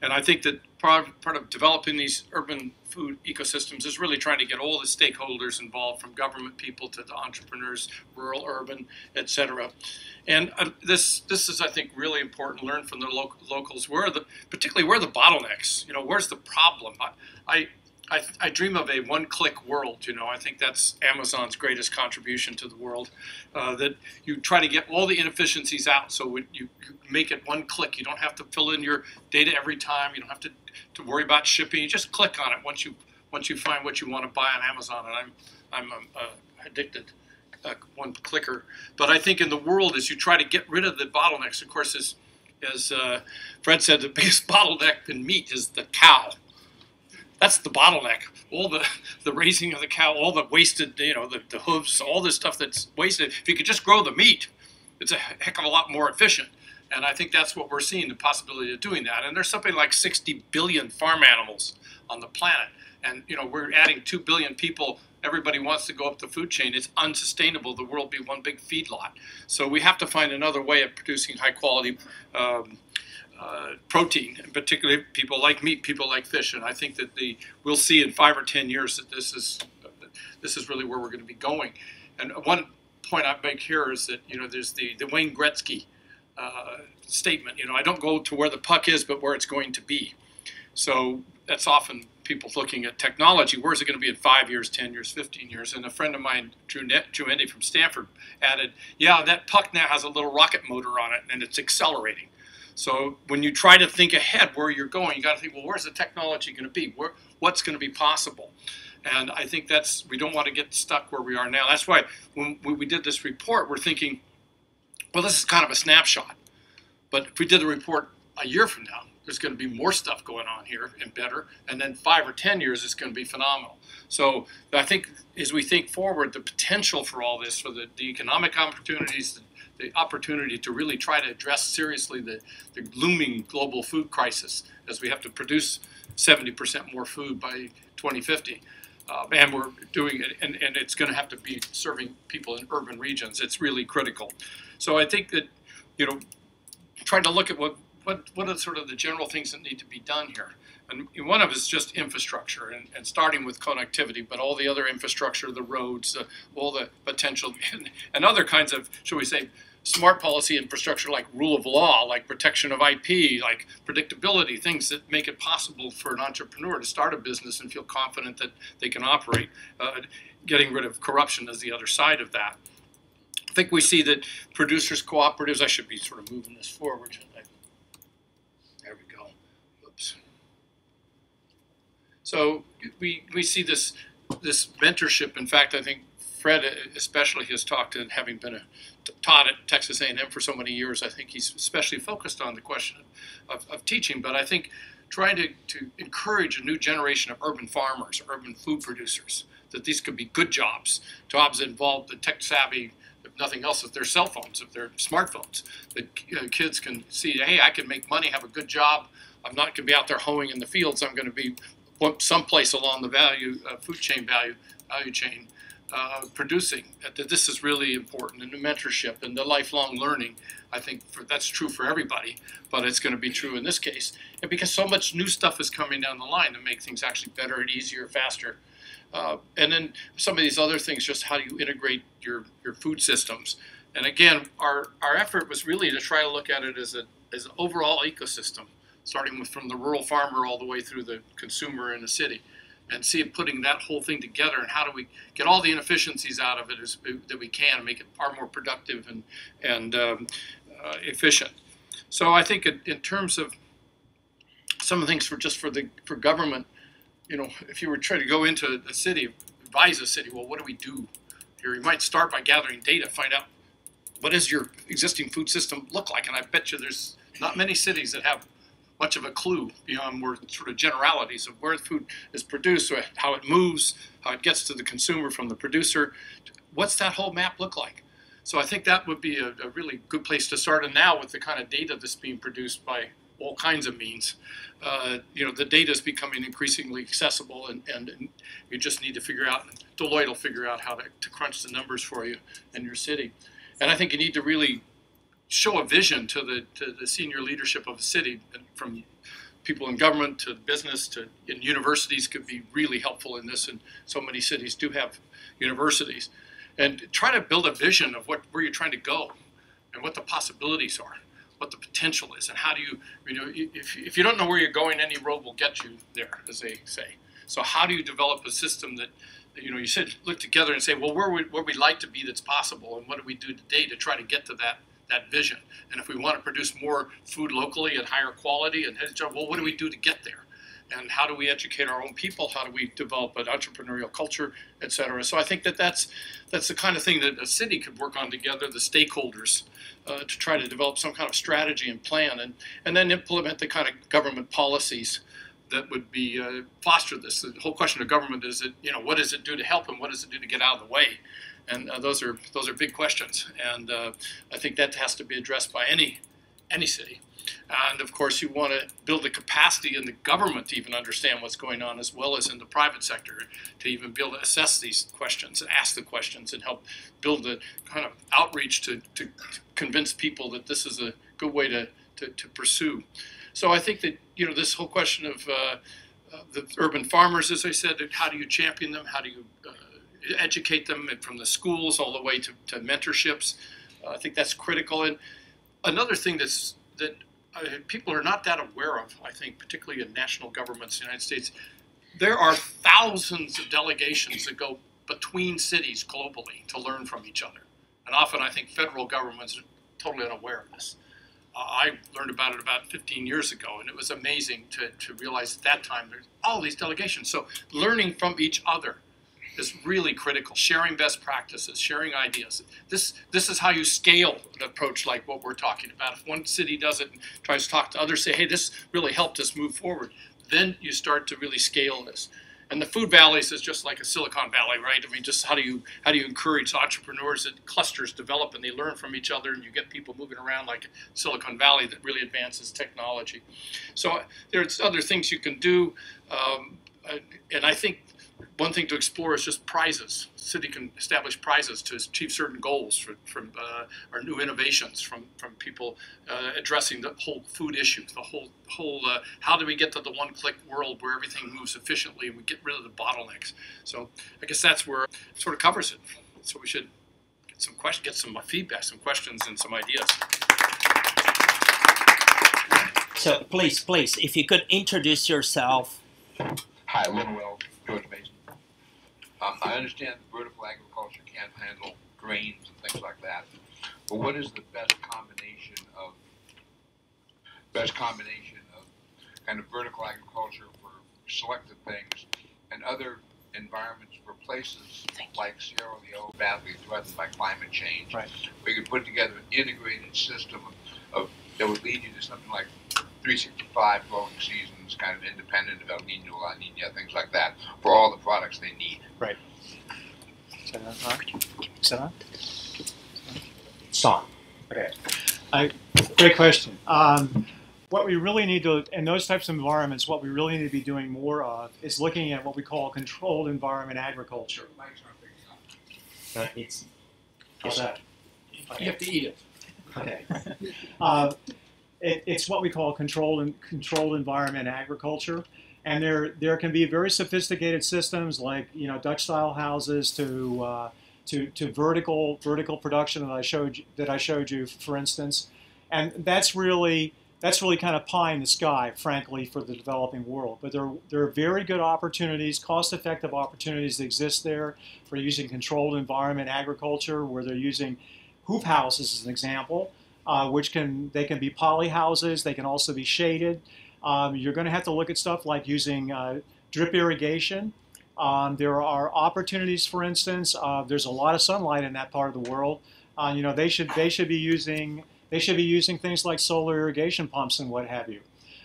And I think that part, part of developing these urban food ecosystems is really trying to get all the stakeholders involved, from government people to the entrepreneurs, rural, urban, et cetera. And uh, this this is, I think, really important. Learn from the local, locals. Where are the, particularly where are the bottlenecks? You know, where's the problem? I I, I dream of a one-click world. You know, I think that's Amazon's greatest contribution to the world. Uh, that you try to get all the inefficiencies out, so when you, you make it one click. You don't have to fill in your data every time. You don't have to to worry about shipping. You just click on it once you once you find what you want to buy on Amazon. And I'm I'm uh, addicted. Uh, one clicker. But I think in the world, as you try to get rid of the bottlenecks, of course, as, as uh, Fred said, the biggest bottleneck in meat is the cow. That's the bottleneck. All the, the raising of the cow, all the wasted, you know, the, the hooves, all this stuff that's wasted. If you could just grow the meat, it's a heck of a lot more efficient. And I think that's what we're seeing, the possibility of doing that. And there's something like sixty billion farm animals on the planet. And, you know, we're adding two billion people. Everybody wants to go up the food chain. It's unsustainable. The world will be one big feedlot. So we have to find another way of producing high-quality um, uh, protein, and particularly people like meat, people like fish. And I think that the we'll see in five or ten years that this is this is really where we're going to be going. And one point I make here is that, you know, there's the the Wayne Gretzky uh, statement. You know, I don't go to where the puck is, but where it's going to be. So that's often people looking at technology. Where's it going to be in five years, ten years, fifteen years? And a friend of mine, Drew, Net, Drew Endy from Stanford, added, yeah, that puck now has a little rocket motor on it, and it's accelerating. So when you try to think ahead where you're going, you got to think, well, where's the technology going to be? Where, what's going to be possible? And I think that's, we don't want to get stuck where we are now. That's why when we did this report, we're thinking, well, this is kind of a snapshot. But if we did the report a year from now, there's going to be more stuff going on here and better. And then five or ten years, it's going to be phenomenal. So I think as we think forward, the potential for all this, for the, the economic opportunities, the, the opportunity to really try to address seriously the, the looming global food crisis, as we have to produce seventy percent more food by twenty fifty. Uh, and we're doing it, and, and it's going to have to be serving people in urban regions. It's really critical. So I think that, you know, trying to look at what What, what are sort of the general things that need to be done here? And one of it is just infrastructure, and, and starting with connectivity, but all the other infrastructure, the roads, uh, all the potential, and, and other kinds of, shall we say, smart policy infrastructure, like rule of law, like protection of I P, like predictability, things that make it possible for an entrepreneur to start a business and feel confident that they can operate. Uh, getting rid of corruption is the other side of that. I think we see that producers, cooperatives, I should be sort of moving this forward. So we, we see this, this mentorship. In fact, I think Fred especially has talked, and having been a, taught at Texas A and M for so many years, I think he's especially focused on the question of, of teaching. But I think trying to, to encourage a new generation of urban farmers, urban food producers, that these could be good jobs, jobs that involve the tech-savvy, if nothing else, if they're cell phones, if they're smartphones, that uh, kids can see, hey, I can make money, have a good job. I'm not going to be out there hoeing in the fields. I'm going to be someplace along the value uh, food chain value value chain uh, producing. This is really important, and the mentorship and the lifelong learning. I think for, that's true for everybody, but it's going to be true in this case. And because so much new stuff is coming down the line to make things actually better and easier, faster, Uh, and then some of these other things, just how do you integrate your, your food systems. And again, our, our effort was really to try to look at it as, a, as an overall ecosystem, starting with from the rural farmer all the way through the consumer in the city, and see putting that whole thing together and how do we get all the inefficiencies out of it as, that we can and make it far more productive and, and um, uh, efficient. So I think in, in terms of some of the things for just for the for government, you know, if you were trying to go into a city, advise a city, well, what do we do here? You might start by gathering data, find out what does your existing food system look like, and I bet you there's not many cities that have much of a clue beyond more sort of generalities of where food is produced, how it moves, how it gets to the consumer from the producer. What's that whole map look like? So I think that would be a, a really good place to start. And now with the kind of data that's being produced by all kinds of means, uh, you know, the data is becoming increasingly accessible, and, and, and you just need to figure out, Deloitte will figure out how to, to crunch the numbers for you in your city. And I think you need to really show a vision to the, to the senior leadership of a city, from people in government to business to in universities could be really helpful in this, and so many cities do have universities. And try to build a vision of what, where you're trying to go and what the possibilities are, what the potential is, and how do you, you know, if, if you don't know where you're going, any road will get you there, as they say. So how do you develop a system that, you know, you said look together and say, well, where would, where we like to be that's possible, and what do we do today to try to get to that, that vision? And if we want to produce more food locally and higher quality, and well, what do we do to get there? And how do we educate our own people? How do we develop an entrepreneurial culture, et cetera? So I think that that's, that's the kind of thing that a city could work on together, the stakeholders, uh, to try to develop some kind of strategy and plan, and, and then implement the kind of government policies that would be uh, foster this. The whole question of government is that, you know, what does it do to help and what does it do to get out of the way? And uh, those are those are big questions, and uh, I think that has to be addressed by any any city. And of course, you want to build the capacity in the government to even understand what's going on, as well as in the private sector, to even be able to assess these questions and ask the questions and help build the kind of outreach to, to, to convince people that this is a good way to, to, to pursue. So I think that, you know, this whole question of uh, uh, the urban farmers, as I said, how do you champion them? How do you uh, educate them from the schools all the way to, to mentorships? Uh, I think that's critical. And another thing that's, that uh, people are not that aware of, I think, particularly in national governments in the United States, there are thousands of delegations that go between cities globally to learn from each other. And often I think federal governments are totally unaware of this. Uh, I learned about it about fifteen years ago, and it was amazing to, to realize at that time there's all these delegations. So learning from each other is really critical. Sharing best practices, sharing ideas. This, this is how you scale an approach like what we're talking about. If one city does it and tries to talk to others, say, hey, this really helped us move forward, then you start to really scale this. And the food valleys is just like a Silicon Valley, right? I mean, just how do you, how do you encourage entrepreneurs that clusters develop and they learn from each other, and you get people moving around like Silicon Valley that really advances technology. So there's other things you can do, um, and I think one thing to explore is just prizes. The city can establish prizes to achieve certain goals for, from uh, our new innovations from, from people uh, addressing the whole food issue, the whole, whole uh, how do we get to the one-click world where everything moves efficiently and we get rid of the bottlenecks. So I guess that's where it sort of covers it. So we should get some, question, get some feedback, some questions, and some ideas. So please, please, if you could introduce yourself. Hi, Linwell, George Mason. Um, I understand that vertical agriculture can't handle grains and things like that, but what is the best combination of best combination of kind of vertical agriculture for selected things and other environments for places like Sierra Leone badly threatened by climate change? Right. We could put together an integrated system of, of that would lead you to something like three sixty-five growing seasons, kind of independent of El Nino, La Nina, things like that, for all the products they need. Right. Is that on? Is that on? It's on. Okay. I, great question. Um, what we really need to, in those types of environments, what we really need to be doing more of is looking at what we call controlled environment agriculture. Uh, it's, How's that? Okay. You have to eat it. Okay. uh, It, it's what we call controlled, controlled environment agriculture. And there, there can be very sophisticated systems like, you know, Dutch-style houses to, uh, to, to vertical, vertical production that I showed, that I showed you, for instance. And that's really, that's really kind of pie in the sky, frankly, for the developing world. But there, there are very good opportunities, cost-effective opportunities that exist there for using controlled environment agriculture, where they're using hoop houses as an example, uh, which can, they can be poly houses, they can also be shaded. Um, you're going to have to look at stuff like using uh, drip irrigation. Um, there are opportunities, for instance, uh, there's a lot of sunlight in that part of the world. Uh, you know, they should, they should be using, they should be using things like solar irrigation pumps and what have you.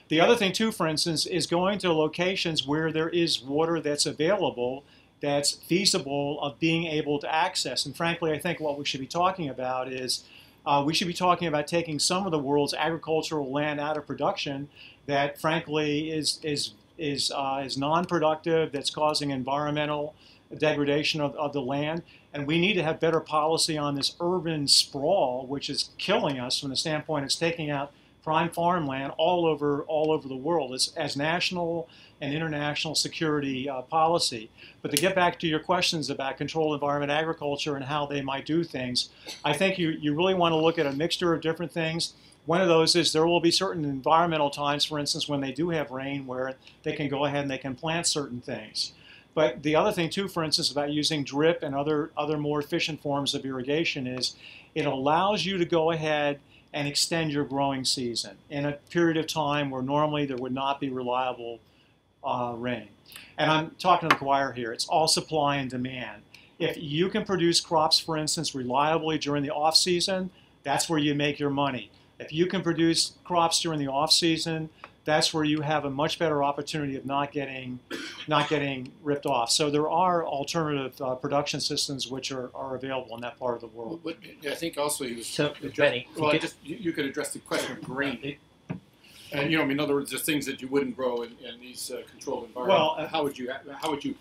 The other thing too, for instance, is going to locations where there is water that's available, that's feasible of being able to access. And frankly, I think what we should be talking about is Uh, we should be talking about taking some of the world's agricultural land out of production that, frankly, is is is uh, is non-productive, that's causing environmental degradation of, of the land. And we need to have better policy on this urban sprawl, which is killing us from the standpoint it's taking out prime farmland all over all over the world. It's as national and international security uh, policy. But to get back to your questions about controlled environment agriculture and how they might do things, I think you, you really want to look at a mixture of different things. One of those is there will be certain environmental times, for instance, when they do have rain, where they can go ahead and they can plant certain things. But the other thing too, for instance, about using drip and other, other more efficient forms of irrigation is it allows you to go ahead and extend your growing season in a period of time where normally there would not be reliable uh, rain. And I'm talking to the choir here. It's all supply and demand. If you can produce crops, for instance, reliably during the off-season, that's where you make your money. If you can produce crops during the off-season, that's where you have a much better opportunity of not getting, not getting ripped off. So there are alternative uh, production systems which are, are available in that part of the world. Well, I think also you, so, address, Benny, well, I just, you could address the question of grain. And you know, I mean, in other words, there's things that you wouldn't grow in, in these uh, controlled environments. Well, uh, how would you how would you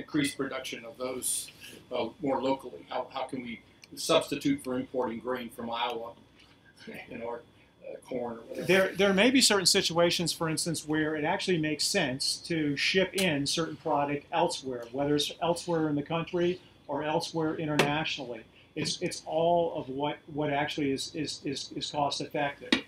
increase production of those uh, more locally? How how can we substitute for importing grain from Iowa in order? Corn or whatever. There, there may be certain situations, for instance, where it actually makes sense to ship in certain product elsewhere, whether it's elsewhere in the country or elsewhere internationally. It's, it's all of what, what actually is, is, is, is cost effective.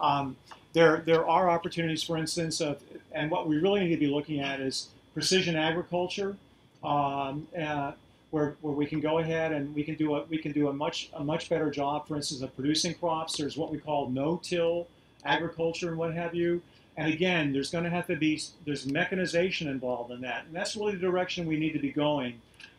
Um, there, there are opportunities, for instance, of, and what we really need to be looking at is precision agriculture, um, uh, Where, where we can go ahead and we can do a we can do a much a much better job, for instance, of producing crops. There's what we call no-till agriculture and what have you. And again, there's going to have to be there's mechanization involved in that, and that's really the direction we need to be going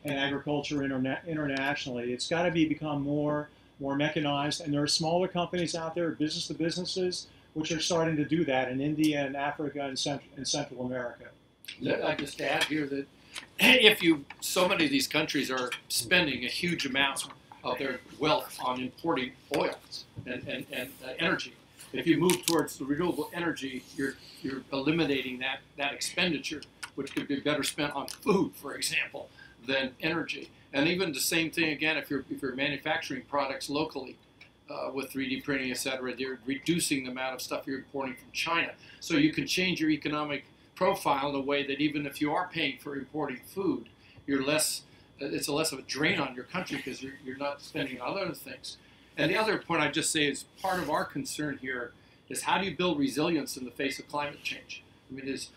in agriculture interna internationally. It's got to be become more more mechanized, and there are smaller companies out there, business to businesses, which are starting to do that in India and Africa and Central and Central America. I just add here that. If you, so many of these countries are spending a huge amount of their wealth on importing oil and, and, and uh, energy. If you move towards the renewable energy, you're, you're eliminating that, that expenditure, which could be better spent on food, for example, than energy. And even the same thing, again, if you're, if you're manufacturing products locally uh, with three D printing, et cetera, they're reducing the amount of stuff you're importing from China. So you can change your economic profile in a way that even if you are paying for importing food, you're less, it's a less of a drain on your country because you're, you're not spending on other things. And the other point I just say is part of our concern here is how do you build resilience in the face of climate change? I mean, is,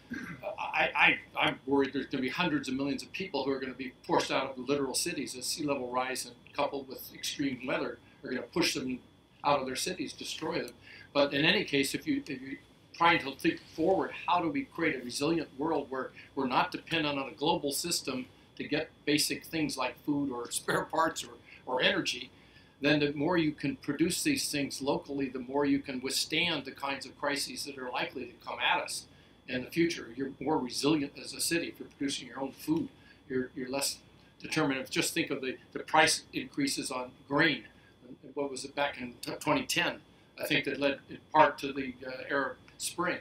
I, I, I'm worried there's going to be hundreds of millions of people who are going to be forced out of literal cities as sea level rise and coupled with extreme weather are going to push them out of their cities, destroy them. But in any case, if you, if you trying to think forward, how do we create a resilient world where we're not dependent on a global system to get basic things like food or spare parts or, or energy, then the more you can produce these things locally, the more you can withstand the kinds of crises that are likely to come at us in the future. You're more resilient as a city if you're producing your own food. You're, you're less determinative. Just think of the, the price increases on grain. What was it back in twenty ten? I think that led in part to the uh, Arab Spring,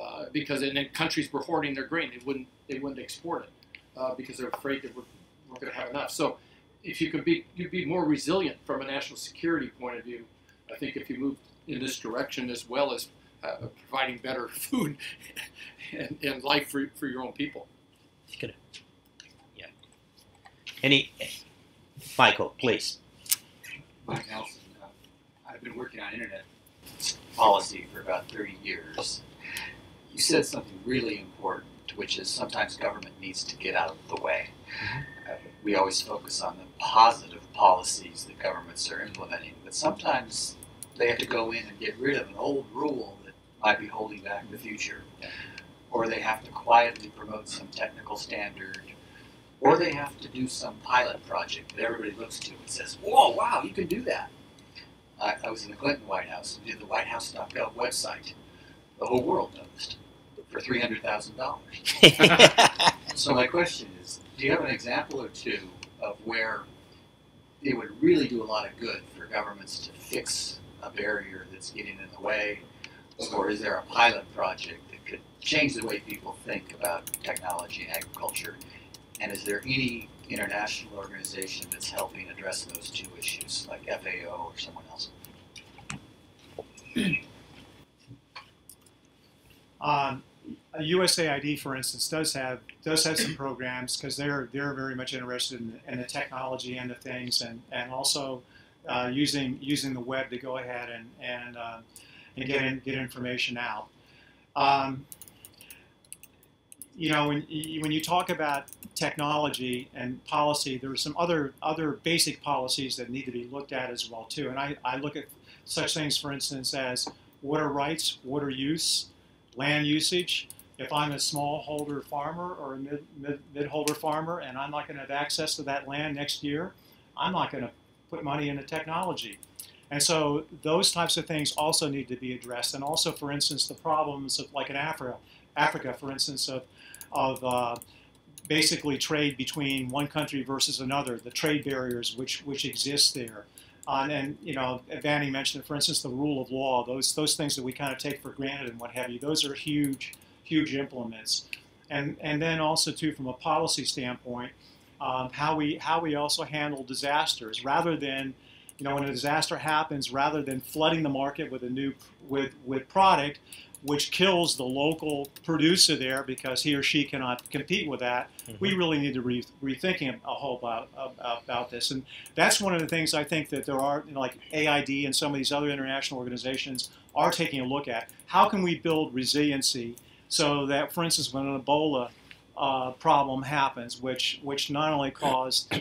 uh, because and then countries were hoarding their grain. They wouldn't they wouldn't export it uh, because they're afraid that we're not going to have enough. So if you could be you'd be more resilient from a national security point of view, I think if you move in this direction as well as uh, providing better food and, and life for, for your own people. Yeah. Any, Michael, please. Mike Nelson, uh, I've been working on internet policy for about thirty years. You said something really important, which is sometimes government needs to get out of the way. Mm-hmm. uh, we always focus on the positive policies that governments are implementing, but sometimes they have to go in and get rid of an old rule that might be holding back the future, or they have to quietly promote some technical standard, or they have to do some pilot project that everybody looks to and says, whoa, wow, you can do that. I, I was in the Clinton White House and did the white house dot gov website. The whole world noticed, for three hundred thousand dollars. So my question is, do you have an example or two of where it would really do a lot of good for governments to fix a barrier that's getting in the way, or is there a pilot project that could change the way people think about technology and agriculture? And is there any international organization that's helping address those two issues, like F A O or someone else? Um, U S A I D, for instance, does have does have some programs, because they're they're very much interested in the, in the technology end of things, and and also uh, using using the web to go ahead and and uh, and get in, get information out. Um, you know, when when you talk about technology and policy, there are some other other basic policies that need to be looked at as well too. And I I look at such things, for instance, as water rights, water use, land usage. If I'm a smallholder farmer or a mid, mid, mid-holder farmer and I'm not going to have access to that land next year, I'm not going to put money into technology. And so those types of things also need to be addressed. And also, for instance, the problems of, like in Africa, Africa, for instance, of, of uh, basically trade between one country versus another, the trade barriers which, which exist there. Um, and, you know, Vanny mentioned, for instance, the rule of law, those those things that we kind of take for granted and what have you, those are huge, huge implements. And and then also, too, from a policy standpoint, um, how we how we also handle disasters. Rather than, you know, when a disaster happens, rather than flooding the market with a new with, with product, which kills the local producer there because he or she cannot compete with that. Mm-hmm. We really need to re rethinking a whole about, about this. And that's one of the things I think that there are, you know, like A I D and some of these other international organizations are taking a look at. How can we build resiliency so that, for instance, when an Ebola uh, problem happens, which, which not only caused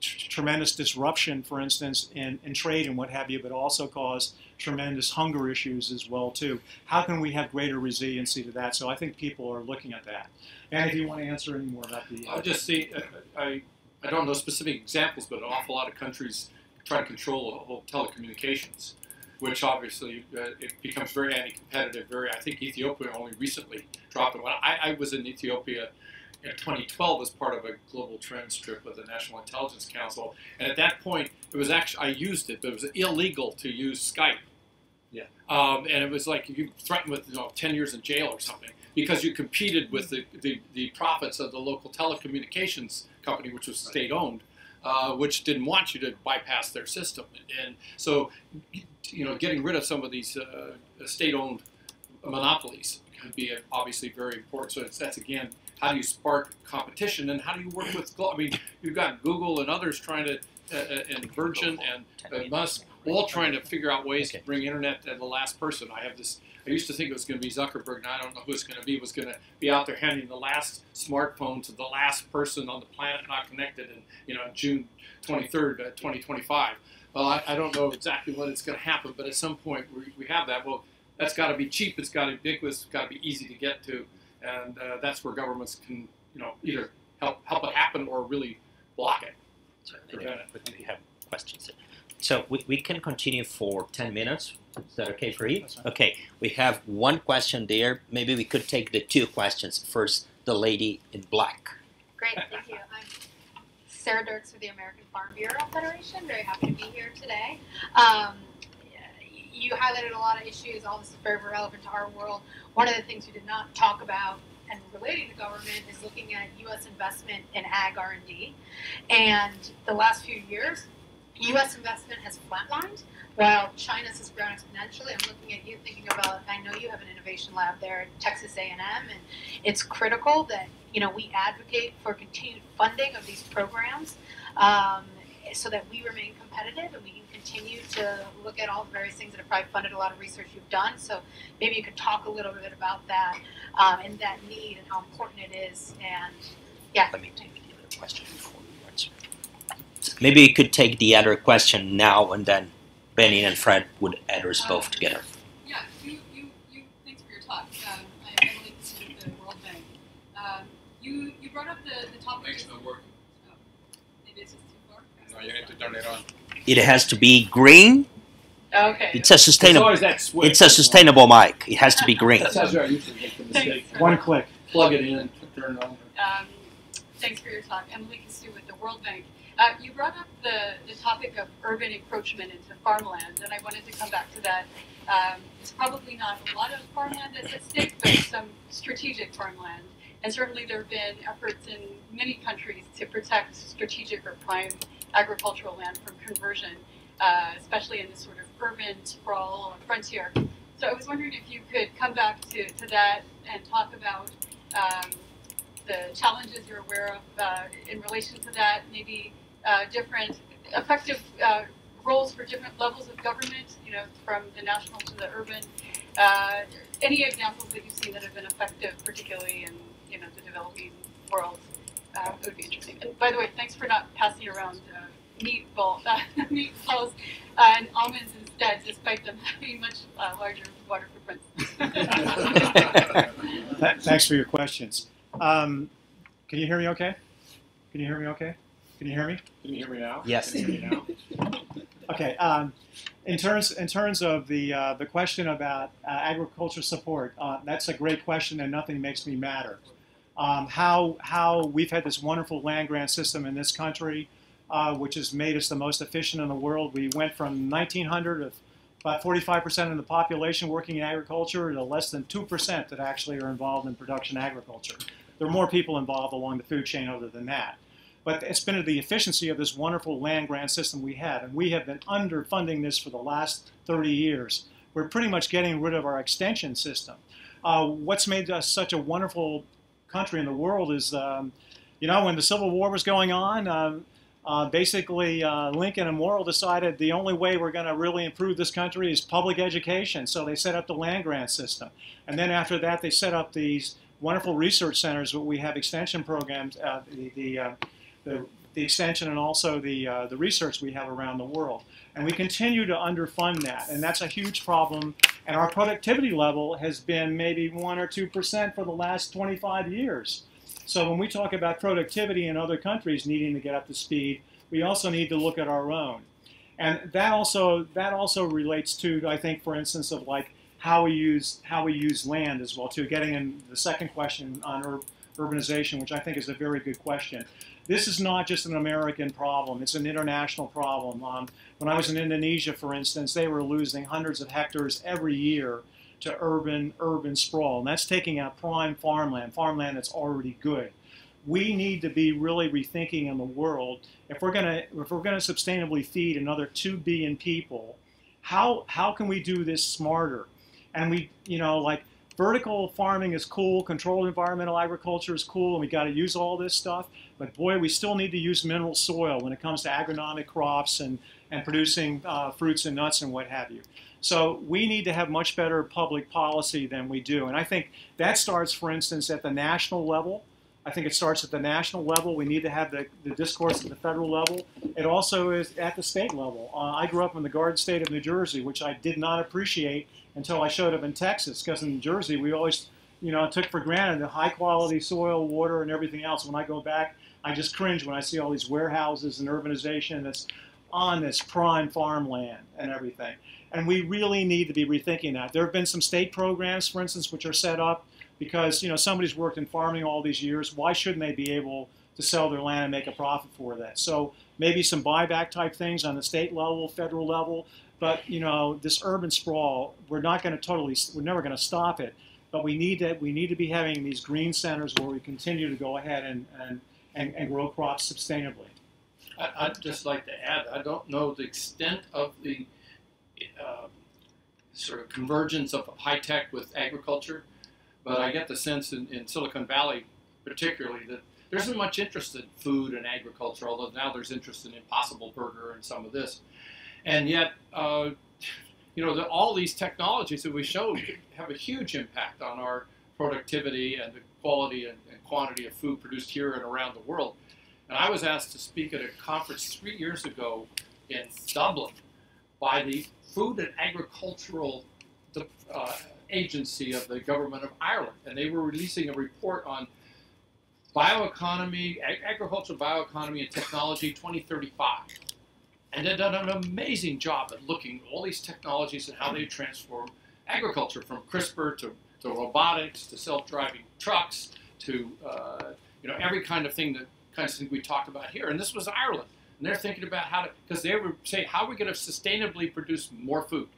tremendous disruption, for instance, in, in trade and what have you, but also caused tremendous hunger issues as well, too. How can we have greater resiliency to that? So I think people are looking at that. And if you want to answer any more about the... I'll just see, I, I don't know specific examples, but an awful lot of countries try to control the whole telecommunications, which obviously uh, it becomes very anti-competitive. Very, I think Ethiopia only recently dropped it. When I, I was in Ethiopia in twenty twelve as part of a global trends trip with the National Intelligence Council, and at that point it was actually, I used it, but it was illegal to use Skype. Yeah. Um, and it was like you threatened with, you know, ten years in jail or something, because you competed with the, the, the profits of the local telecommunications company, which was state owned, uh, which didn't want you to bypass their system. And so, you know, getting rid of some of these uh, state owned monopolies can be obviously very important. So it's, that's again, how do you spark competition, and how do you work with, I mean, you've got Google and others trying to, uh, and Virgin and uh, Musk, all trying to figure out ways okay. to bring internet to the last person. I have this, I used to think it was going to be Zuckerberg, and I don't know who it's going to be, was going to be out there handing the last smartphone to the last person on the planet not connected in, you know, June twenty-third, twenty twenty-five. Well, I, I don't know exactly when it's going to happen, but at some point we, we have that. Well, that's got to be cheap, it's got to be ubiquitous, it's got to be easy to get to. And uh, that's where governments can, you know, either help help it happen or really block it. So we have questions. So we, we can continue for ten minutes. Is that okay for you? Right. Okay. We have one question there. Maybe we could take the two questions. First, the lady in black. Great. Thank you. I'm Sarah Dirks with the American Farm Bureau Federation. Very happy to be here today. Um, You highlighted a lot of issues. All this is very relevant to our world. One of the things you did not talk about, and relating to government, is looking at U S investment in ag R and D. And the last few years, U S investment has flatlined, while China's has grown exponentially. I'm looking at you thinking about, I know you have an innovation lab there at Texas A and M, and it's critical that, you know, we advocate for continued funding of these programs um, so that we remain competitive and we can continue to look at all the various things that have probably funded a lot of research you've done. So maybe you could talk a little bit about that um, and that need and how important it is. And yeah. Let me take the question before you answer. Maybe you could take the other question now, and then Benny and Fred would address uh, both together. Yeah, you, you, you, thanks for your talk. Um, I am really interested in the World Bank. Um, you, you brought up the, the topic. It's not working. Oh, maybe it's just too far. No, you need to turn it on. It has to be green. Oh, okay. It's a sustainable. As as it's a sustainable mic. It has to be green. That's how you usually make the mistake. One click, plug it in, turn it on. Um, thanks for your talk. Emily Cassu with the World Bank. Uh, you brought up the, the topic of urban encroachment into farmland, and I wanted to come back to that. Um, it's probably not a lot of farmland that's at stake, but some strategic farmland. And certainly there have been efforts in many countries to protect strategic or prime agricultural land from conversion, uh, especially in this sort of urban sprawl frontier. So I was wondering if you could come back to, to that and talk about um, the challenges you're aware of uh, in relation to that, maybe Uh, different effective uh, roles for different levels of government, you know, from the national to the urban. Uh, any examples that you've seen that have been effective, particularly in, you know, the developing world, uh, it would be interesting. And by the way, thanks for not passing around uh, meatballs, uh, meatballs uh, and almonds instead, despite them having much uh, larger water footprints. Thanks for your questions. Um, can you hear me okay? Can you hear me okay? Can you hear me? Can you hear me now? Yes. Can you hear me now? Okay. Um, in terms in terms of the uh, the question about uh, agriculture support, uh, that's a great question, and nothing makes me madder. Um, how how we've had this wonderful land grant system in this country, uh, which has made us the most efficient in the world. We went from nineteen hundred of about forty-five percent of the population working in agriculture to less than two percent that actually are involved in production agriculture. There are more people involved along the food chain other than that. But it's been the efficiency of this wonderful land grant system we have. And we have been underfunding this for the last thirty years. We're pretty much getting rid of our extension system. Uh, what's made us such a wonderful country in the world is, um, you know, when the Civil War was going on, uh, uh, basically uh, Lincoln and Morrill decided the only way we're going to really improve this country is public education. So they set up the land grant system. And then after that, they set up these wonderful research centers where we have extension programs, uh, the, the uh, The, the extension and also the, uh, the research we have around the world. And we continue to underfund that, and that's a huge problem. And our productivity level has been maybe one or two percent for the last twenty-five years. So when we talk about productivity in other countries needing to get up to speed, we also need to look at our own. And that also, that also relates to, I think, for instance, of like how we use, how we use land as well, too. Getting in the second question on ur urbanization, which I think is a very good question. This is not just an American problem. It's an international problem. Um, when I was in Indonesia, for instance, they were losing hundreds of hectares every year to urban, urban sprawl. And that's taking out prime farmland, farmland that's already good. We need to be really rethinking in the world. If we're gonna, if we're gonna sustainably feed another two billion people, how, how can we do this smarter? And we, you know, like, vertical farming is cool, controlled environmental agriculture is cool, and we got to use all this stuff. But boy, we still need to use mineral soil when it comes to agronomic crops and, and producing uh, fruits and nuts and what have you. So we need to have much better public policy than we do. And I think that starts, for instance, at the national level. I think it starts at the national level. We need to have the, the discourse at the federal level. It also is at the state level. Uh, I grew up in the Garden State of New Jersey, which I did not appreciate until I showed up in Texas, because in New Jersey we always, you know, took for granted the high quality soil, water, and everything else. When I go back, I just cringe when I see all these warehouses and urbanization that's on this prime farmland and everything. And we really need to be rethinking that. There have been some state programs, for instance, which are set up because, you know, somebody's worked in farming all these years. Why shouldn't they be able to sell their land and make a profit for that? So maybe some buyback type things on the state level, federal level. But, you know, this urban sprawl, we're not going to totally, we're never going to stop it. But we need to, we need to be having these green centers where we continue to go ahead and, and, and, and grow crops sustainably. I, I'd just like to add, I don't know the extent of the um, sort of convergence of high-tech with agriculture, but I get the sense in, in Silicon Valley particularly that there isn't much interest in food and agriculture, although now there's interest in Impossible Burger and some of this. And yet, uh, you know, the, all these technologies that we showed have a huge impact on our productivity and the quality and, and quantity of food produced here and around the world. And I was asked to speak at a conference three years ago in Dublin by the Food and Agricultural uh, Agency of the Government of Ireland. And they were releasing a report on bioeconomy, ag agricultural bioeconomy and technology twenty thirty-five. And they've done an amazing job at looking at all these technologies and how they transform agriculture, from CRISPR to, to robotics, to self-driving trucks, to uh, you know, every kind of thing that kinds of thing we talked about here. And this was Ireland. And they're thinking about how to, because they were saying, how are we going to sustainably produce more food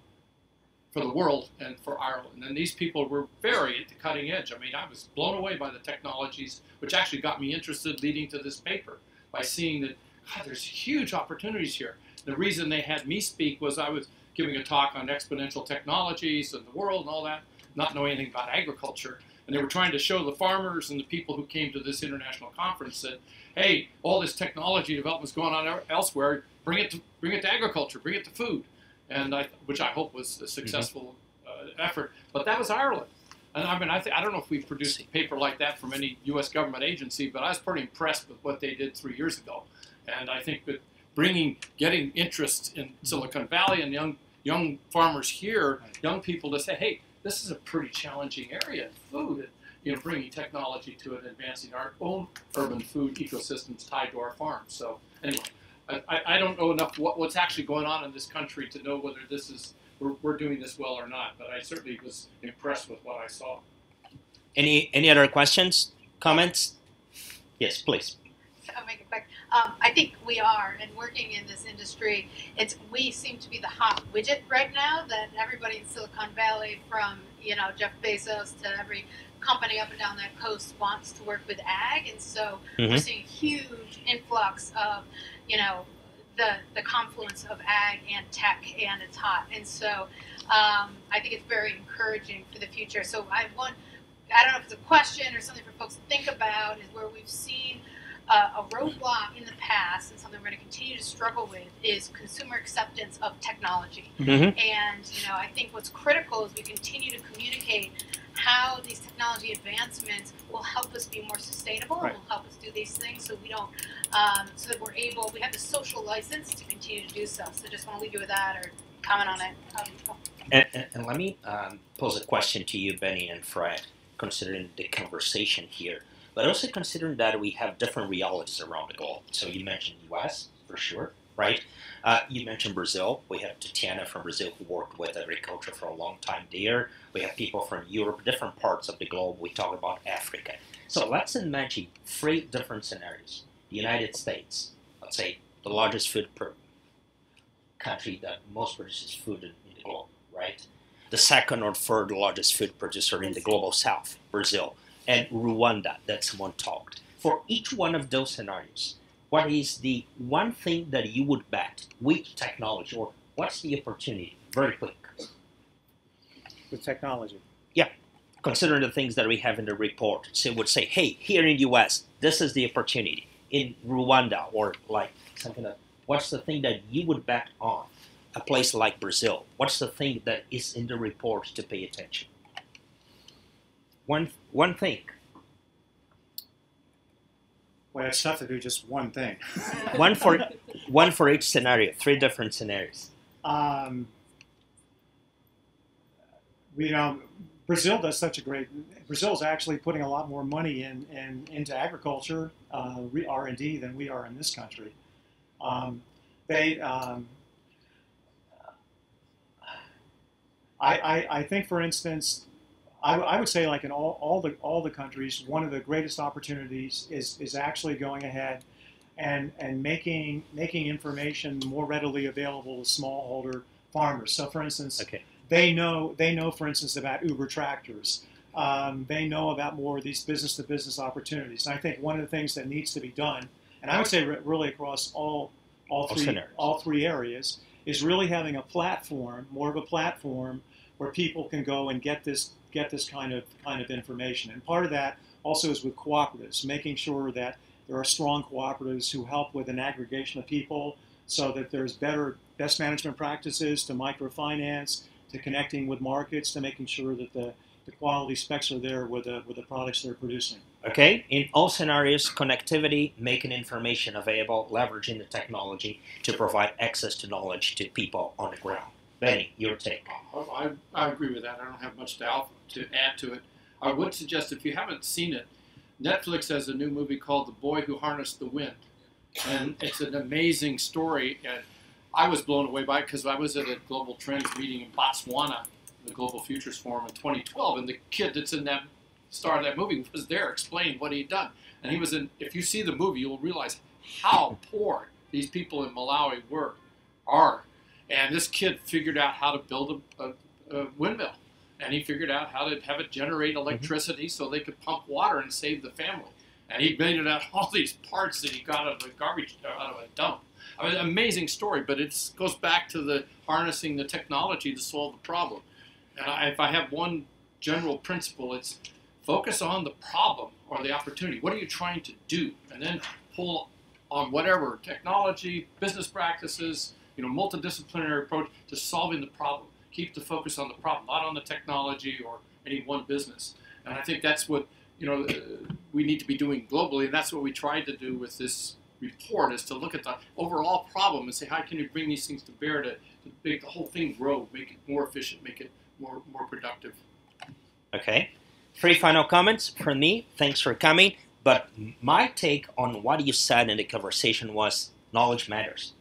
for the world and for Ireland? And these people were very at the cutting edge. I mean, I was blown away by the technologies, which actually got me interested leading to this paper, by seeing that, God, there's huge opportunities here. The reason they had me speak was I was giving a talk on exponential technologies and the world and all that, not knowing anything about agriculture. And they were trying to show the farmers and the people who came to this international conference that, hey, all this technology development's going on elsewhere. Bring it to bring it to agriculture. Bring it to food, and I, which I hope was a successful mm-hmm. uh, effort. But that was Ireland, and I mean, I, th I don't know if we've produced a paper like that from any U S government agency, but I was pretty impressed with what they did three years ago, and I think that bringing getting interest in Silicon Valley and young young farmers here, young people to say, hey, this is a pretty challenging area, food, and, you know, bringing technology to it, advancing our own urban food ecosystems tied to our farms. So anyway, I, I don't know enough what, what's actually going on in this country to know whether this is, we're, we're doing this well or not, but I certainly was impressed with what I saw. Any, any other questions, comments? Yes, please. I'll make it quick. Um, I think we are, and working in this industry, it's we seem to be the hot widget right now that everybody in Silicon Valley, from you know Jeff Bezos to every company up and down that coast, wants to work with ag, and so mm-hmm. we're seeing a huge influx of you know the the confluence of ag and tech, and it's hot, and so um, I think it's very encouraging for the future. So I want, I don't know if it's a question or something for folks to think about, is where we've seen Uh, a roadblock in the past, and something we're going to continue to struggle with, is consumer acceptance of technology. Mm-hmm. And you know, I think what's critical is we continue to communicate how these technology advancements will help us be more sustainable, right. and will help us do these things, so we don't, um, so that we're able, we have the social license to continue to do so. So just want to leave you with that, or comment on it. Um, oh. and, and, and let me um, pose a question to you, Benny and Fred, considering the conversation here. But also considering that we have different realities around the globe. So you mentioned U S for sure, right? Uh, you mentioned Brazil. We have Tatiana from Brazil who worked with agriculture for a long time there. We have people from Europe, different parts of the globe. We talk about Africa. So let's imagine three different scenarios. The United States, let's say the largest food per country that most produces food in, in the globe, right? The second or third largest food producer in the global south, Brazil. And Rwanda, that someone talked. For each one of those scenarios, what is the one thing that you would bet with technology, or what's the opportunity? Very quick. With technology. Yeah, considering the things that we have in the report. So it would say, hey, here in the U S, this is the opportunity. In Rwanda, or like something that, what's the thing that you would bet on? A place like Brazil, what's the thing that is in the report to pay attention? One, one thing. Well, it's tough to do just one thing. one for, one for each scenario. Three different scenarios. Um, you know, Brazil does such a great. Brazil is actually putting a lot more money in, in into agriculture, uh, R and D, than we are in this country. Um, they. Um, I, I I think, for instance. I, I would say, like in all, all the all the countries, one of the greatest opportunities is is actually going ahead and and making making information more readily available to smallholder farmers. So, for instance, okay. they know they know, for instance, about Uber tractors. Um, they know about more of these business to business opportunities. And I think one of the things that needs to be done and I would say really across all all three all, all three areas, is really having a platform, more of a platform, where people can go and get this get this kind of kind of information. And part of that also is with cooperatives, making sure that there are strong cooperatives who help with an aggregation of people, so that there's better best management practices, to microfinance, to connecting with markets, to making sure that the the quality specs are there with the, with the products they're producing. Okay, in all scenarios, connectivity, making information available, leveraging the technology to provide access to knowledge to people on the ground. Benny, your take. Oh, I, I agree with that. I don't have much to, to add to it. I would suggest, if you haven't seen it, Netflix has a new movie called The Boy Who Harnessed the Wind. And it's an amazing story. And I was blown away by it because I was at a Global Trends meeting in Botswana, the Global Futures Forum in twenty twelve, and the kid that's in that star of that movie was there explaining what he'd done. And he was in, if you see the movie, you'll realize how poor these people in Malawi were, are. And this kid figured out how to build a, a, a windmill. And he figured out how to have it generate electricity mm-hmm. so they could pump water and save the family. And he made it out all these parts that he got out of a garbage, out of a dump. I mean, amazing story, but it goes back to the harnessing the technology to solve the problem. And I, if I have one general principle, it's focus on the problem or the opportunity. What are you trying to do? And then pull on whatever technology, business practices, you know, multidisciplinary approach to solving the problem. Keep the focus on the problem, not on the technology or any one business. And I think that's what, you know, uh, we need to be doing globally. And that's what we tried to do with this report, is to look at the overall problem and say, how can you bring these things to bear to, to make the whole thing grow, make it more efficient, make it More, more productive. Okay. Three final comments from me. Thanks for coming. But my take on what you said in the conversation was knowledge matters.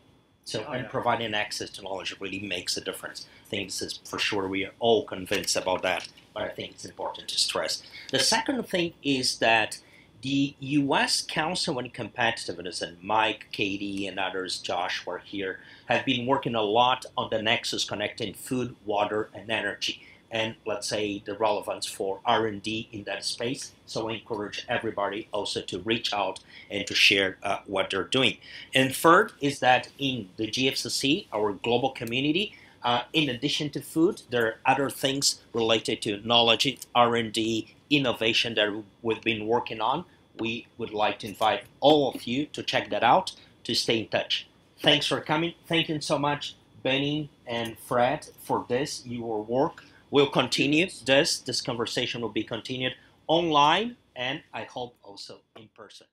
So oh, and yeah. providing access to knowledge really makes a difference. I think this is for sure. We are all convinced about that. But I think it's important to stress. The second thing is that the U S Council on Competitiveness, and Mike, Katie, and others, Josh, were here, have been working a lot on the nexus connecting food, water, and energy, and let's say the relevance for R and D in that space. So I encourage everybody also to reach out and to share uh, what they're doing. And third is that in the G F C C, our global community, uh, in addition to food, there are other things related to knowledge, R and D, innovation that we've been working on. We would like to invite all of you to check that out, to stay in touch. Thanks for coming. Thank you so much, Benny and Fred, for this, your work. We'll continue this. This conversation will be continued online, and I hope also in person.